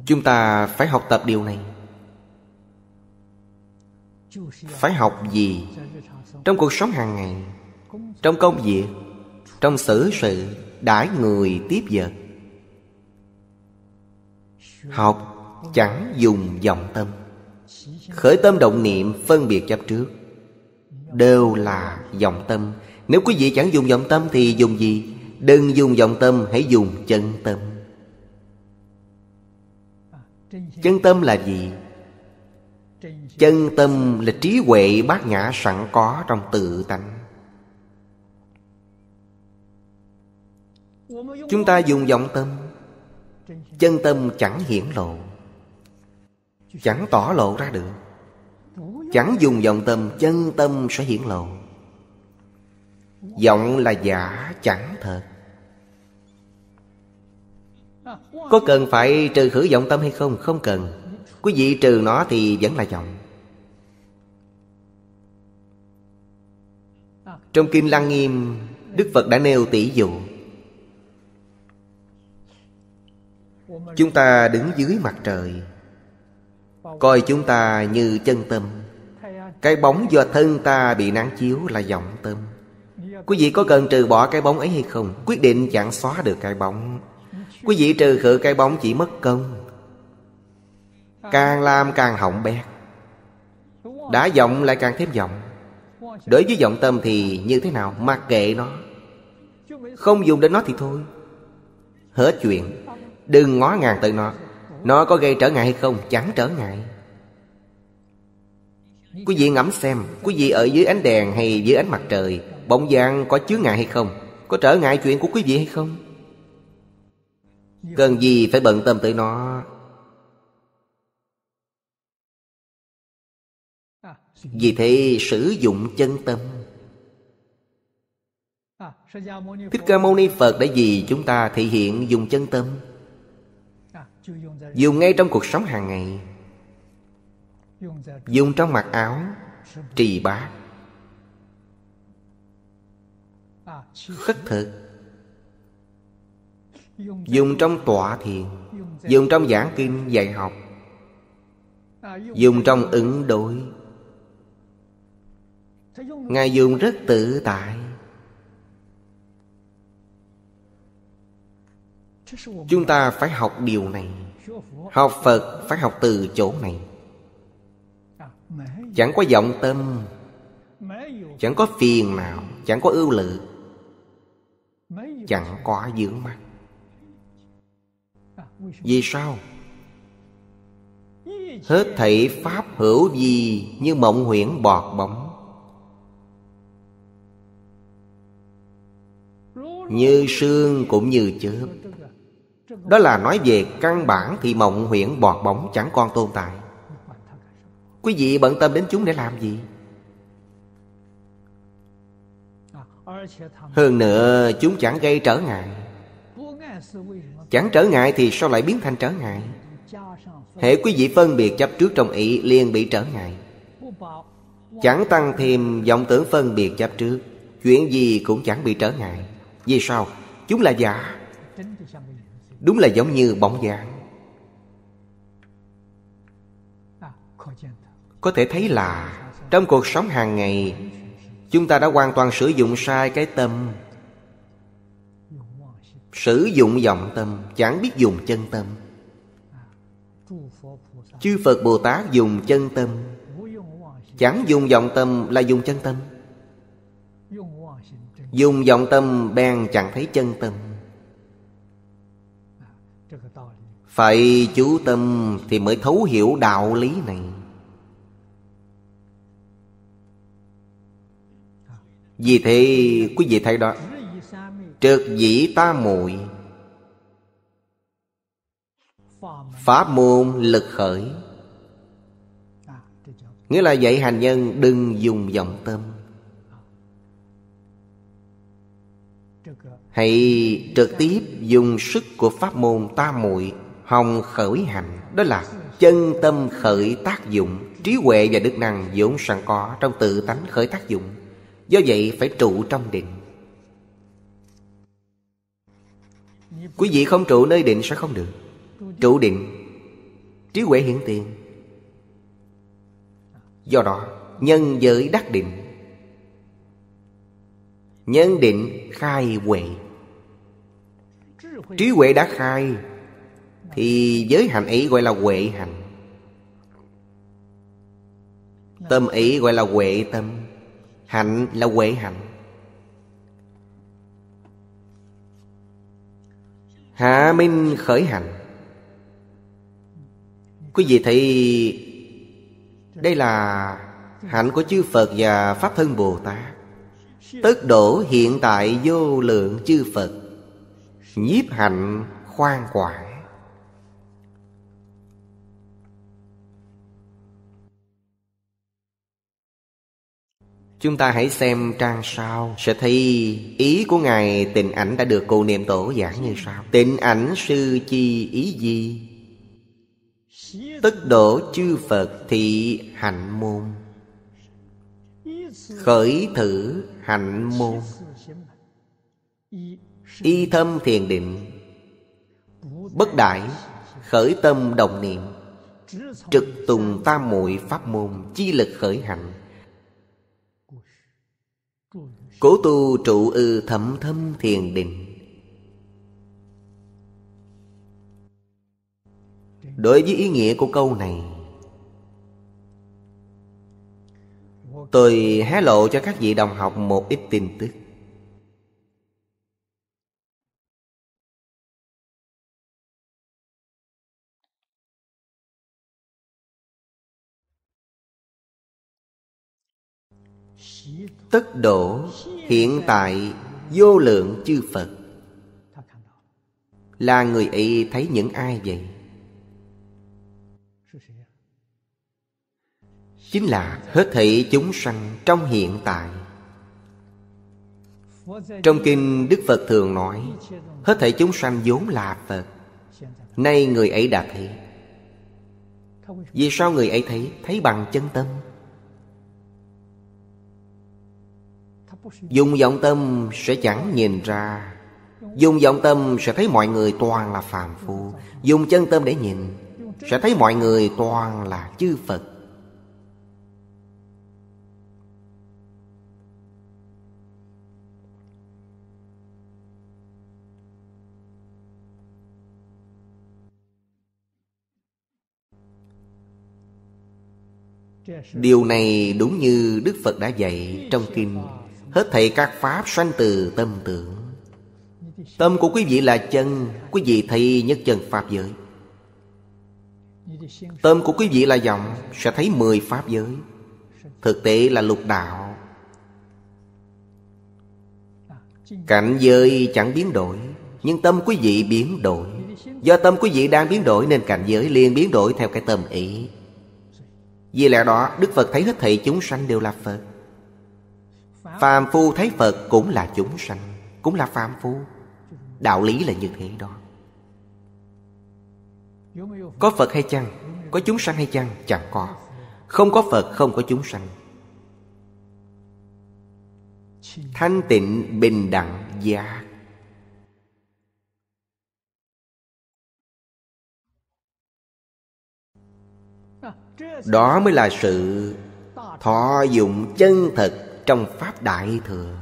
Chúng ta phải học tập điều này. Phải học gì? Trong cuộc sống hàng ngày, trong công việc, trong xử sự, đãi người tiếp vật, học chẳng dùng vọng tâm. Khởi tâm động niệm, phân biệt chấp trước đều là vọng tâm. Nếu quý vị chẳng dùng vọng tâm thì dùng gì? Đừng dùng vọng tâm, hãy dùng chân tâm. Chân tâm là gì? Chân tâm là trí huệ bát nhã sẵn có trong tự tánh. Chúng ta dùng vọng tâm, chân tâm chẳng hiển lộ, chẳng tỏ lộ ra được. Chẳng dùng vọng tâm, chân tâm sẽ hiển lộ. Vọng là giả, chẳng thật. Có cần phải trừ khử vọng tâm hay không? Không cần. Quý vị trừ nó thì vẫn là vọng. Trong Kinh Lăng Nghiêm, Đức Phật đã nêu tỷ dụ. Chúng ta đứng dưới mặt trời, coi chúng ta như chân tâm. Cái bóng do thân ta bị nắng chiếu là vọng tâm. Quý vị có cần trừ bỏ cái bóng ấy hay không? Quyết định chẳng xóa được cái bóng. Quý vị trừ khử cái bóng chỉ mất công, càng làm càng hỏng bét. Đã vọng lại càng thêm vọng. Đối với vọng tâm thì như thế nào? Mặc kệ nó, không dùng đến nó thì thôi, hết chuyện. Đừng ngó ngàng tới nó. Nó có gây trở ngại hay không? Chẳng trở ngại. Quý vị ngẫm xem, quý vị ở dưới ánh đèn hay dưới ánh mặt trời, bóng dáng có chướng ngại hay không? Có trở ngại chuyện của quý vị hay không? Cần gì phải bận tâm tới nó. Vì thế sử dụng chân tâm. Thích Ca Mâu Ni Phật đã vì chúng ta thể hiện dùng chân tâm, dùng ngay trong cuộc sống hàng ngày, dùng trong mặc áo, trì bát, khất thực, dùng trong tọa thiền, dùng trong giảng kinh dạy học, dùng trong ứng đối. Ngài dùng rất tự tại. Chúng ta phải học điều này. Học Phật phải học từ chỗ này. Chẳng có vọng tâm, chẳng có phiền não, chẳng có ưu lự, chẳng có vướng mắc. Vì sao? Hết thảy pháp hữu vi như mộng huyễn bọt bóng. Như sương cũng như chớp. Đó là nói về căn bản thì mộng huyễn bọt bóng chẳng còn tồn tại. Quý vị bận tâm đến chúng để làm gì? Hơn nữa chúng chẳng gây trở ngại. Chẳng trở ngại thì sao lại biến thành trở ngại? Hễ quý vị phân biệt chấp trước trong ý liền bị trở ngại. Chẳng tăng thêm vọng tưởng phân biệt chấp trước, chuyện gì cũng chẳng bị trở ngại. Vì sao? Chúng là giả. Đúng là giống như bóng dáng. Có thể thấy là trong cuộc sống hàng ngày, chúng ta đã hoàn toàn sử dụng sai cái tâm, sử dụng vọng tâm, chẳng biết dùng chân tâm. Chư Phật Bồ Tát dùng chân tâm, chẳng dùng vọng tâm là dùng chân tâm. Dùng vọng tâm bèn chẳng thấy chân tâm. Phải chú tâm thì mới thấu hiểu đạo lý này. Vì thế quý vị thấy đó, trượt dĩ tam muội, pháp môn lực khởi, nghĩa là dạy hành nhân đừng dùng vọng tâm, hãy trực tiếp dùng sức của pháp môn tam muội hồng khởi hành. Đó là chân tâm khởi tác dụng. Trí huệ và đức năng vốn sẵn có trong tự tánh khởi tác dụng. Do vậy phải trụ trong định. Quý vị không trụ nơi định sẽ không được. Trụ định, trí huệ hiển tiền. Do đó nhân giới đắc định, nhân định khai huệ. Trí huệ đã khai thì giới hạnh ấy gọi là huệ hạnh, tâm ấy gọi là huệ tâm, hạnh là huệ hạnh. Hạ minh khởi hành. Quý vị thấy đây là hạnh của chư Phật và Pháp Thân Bồ Tát. Tất đổ hiện tại vô lượng chư Phật, nhiếp hạnh khoan quải. Chúng ta hãy xem trang sau, sẽ thấy ý của Ngài Tịnh Ảnh đã được Cụ Niệm Tổ giảng như sau. Tịnh Ảnh sư chi ý gì? Tất đổ chư Phật thị hạnh môn, khởi thử hạnh môn, y thâm thiền định, bất đại khởi tâm đồng niệm, trực tùng tam muội pháp môn, chi lực khởi hạnh. Cố tu trụ ư thẩm thâm thiền định. Đối với ý nghĩa của câu này, tôi hé lộ cho các vị đồng học một ít tin tức. Tất độ hiện tại vô lượng chư Phật, là người ấy thấy những ai vậy? Chính là hết thảy chúng sanh trong hiện tại. Trong kinh Đức Phật thường nói, hết thảy chúng sanh vốn là Phật, nay người ấy đã thấy. Vì sao người ấy thấy? Thấy bằng chân tâm, dùng vọng tâm sẽ chẳng nhìn ra, dùng vọng tâm sẽ thấy mọi người toàn là phàm phu, dùng chân tâm để nhìn sẽ thấy mọi người toàn là chư Phật. Điều này đúng như Đức Phật đã dạy trong kinh. Hết thảy các pháp sanh từ tâm tưởng. Tâm của quý vị là chân, quý vị thấy nhất chân pháp giới. Tâm của quý vị là vọng, sẽ thấy mười pháp giới, thực tế là lục đạo. Cảnh giới chẳng biến đổi, nhưng tâm quý vị biến đổi. Do tâm quý vị đang biến đổi nên cảnh giới liền biến đổi theo cái tâm ý. Vì lẽ đó Đức Phật thấy hết thảy chúng sanh đều là Phật. Phàm phu thấy Phật cũng là chúng sanh, cũng là phàm phu. Đạo lý là như thế đó. Có Phật hay chăng? Có chúng sanh hay chăng? Chẳng có. Không có Phật không có chúng sanh. Thanh tịnh bình đẳng giác. Đó mới là sự thọ dụng chân thật trong Pháp Đại Thừa.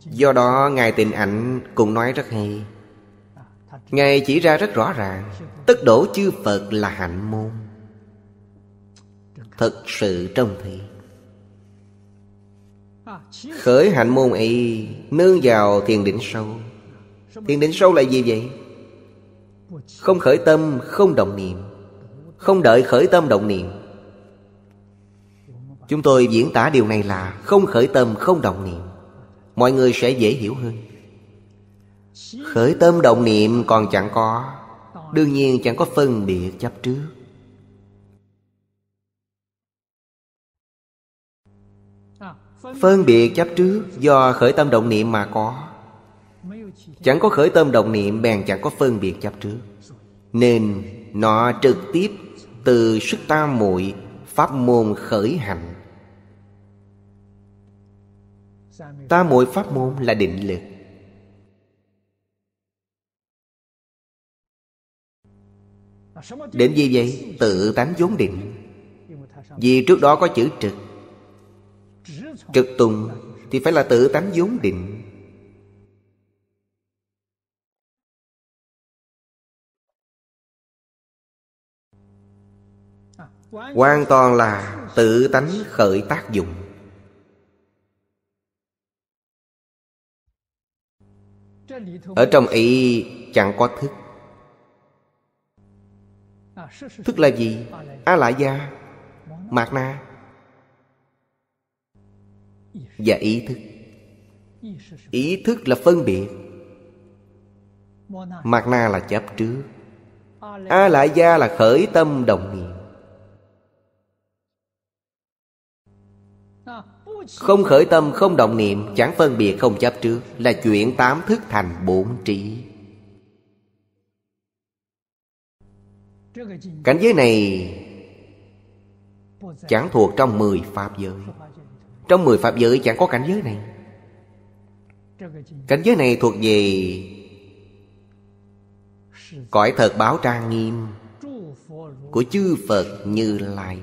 Do đó Ngài Tịnh Ảnh cũng nói rất hay. Ngài chỉ ra rất rõ ràng, tất đổ chư Phật là hạnh môn. Thật sự trông thấy khởi hạnh môn ấy nương vào thiền định sâu. Thiền định sâu là gì vậy? Không khởi tâm, không động niệm, không đợi khởi tâm động niệm. Chúng tôi diễn tả điều này là không khởi tâm, không động niệm, mọi người sẽ dễ hiểu hơn. Khởi tâm động niệm còn chẳng có, đương nhiên chẳng có phân biệt chấp trước. Phân biệt chấp trước do khởi tâm động niệm mà có. Chẳng có khởi tâm động niệm bèn chẳng có phân biệt chấp trước, nên nó trực tiếp từ sức tam muội pháp môn khởi hành. Tam muội pháp môn là định lực. Định gì vậy? Tự tánh vốn định. Vì trước đó có chữ trực, trực tùng thì phải là tự tánh vốn định. hoàn toàn là tự tánh khởi tác dụng. Ở trong ý chẳng có thức. Thức là gì? A la gia, mạt na và ý thức. Ý thức là phân biệt, mạt na là chấp trước, a la gia là khởi tâm động niệm. Không khởi tâm, không động niệm, chẳng phân biệt, không chấp trước, là chuyển tám thức thành bốn trí. Cảnh giới này chẳng thuộc trong mười pháp giới. Trong mười pháp giới chẳng có cảnh giới này. Cảnh giới này thuộc về cõi Thật Báo Trang Nghiêm của chư Phật Như Lai.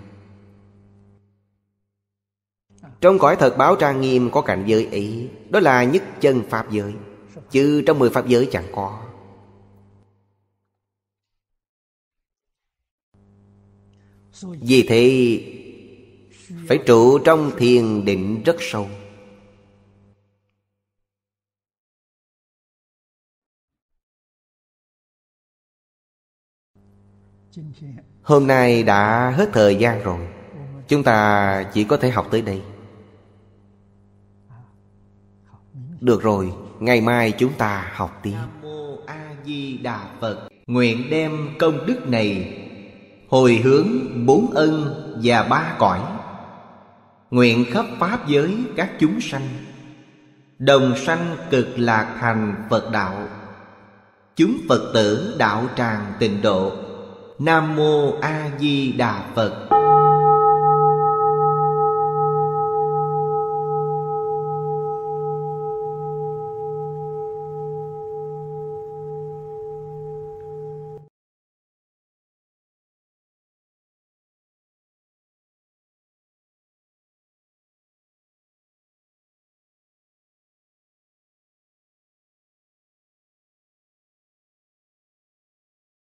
Trong cõi Thật Báo Trang Nghiêm có cảnh giới ý, đó là nhất chân pháp giới, chứ trong mười pháp giới chẳng có. Vì thế phải trụ trong thiền định rất sâu. Hôm nay đã hết thời gian rồi, chúng ta chỉ có thể học tới đây. Được rồi, ngày mai chúng ta học tiếp. Nam Mô A Di Đà Phật. Nguyện đem công đức này hồi hướng bốn ân và ba cõi, nguyện khắp pháp giới các chúng sanh đồng sanh cực lạc thành Phật đạo, chúng Phật tử đạo tràng Tịnh Độ. Nam Mô A Di Đà Phật.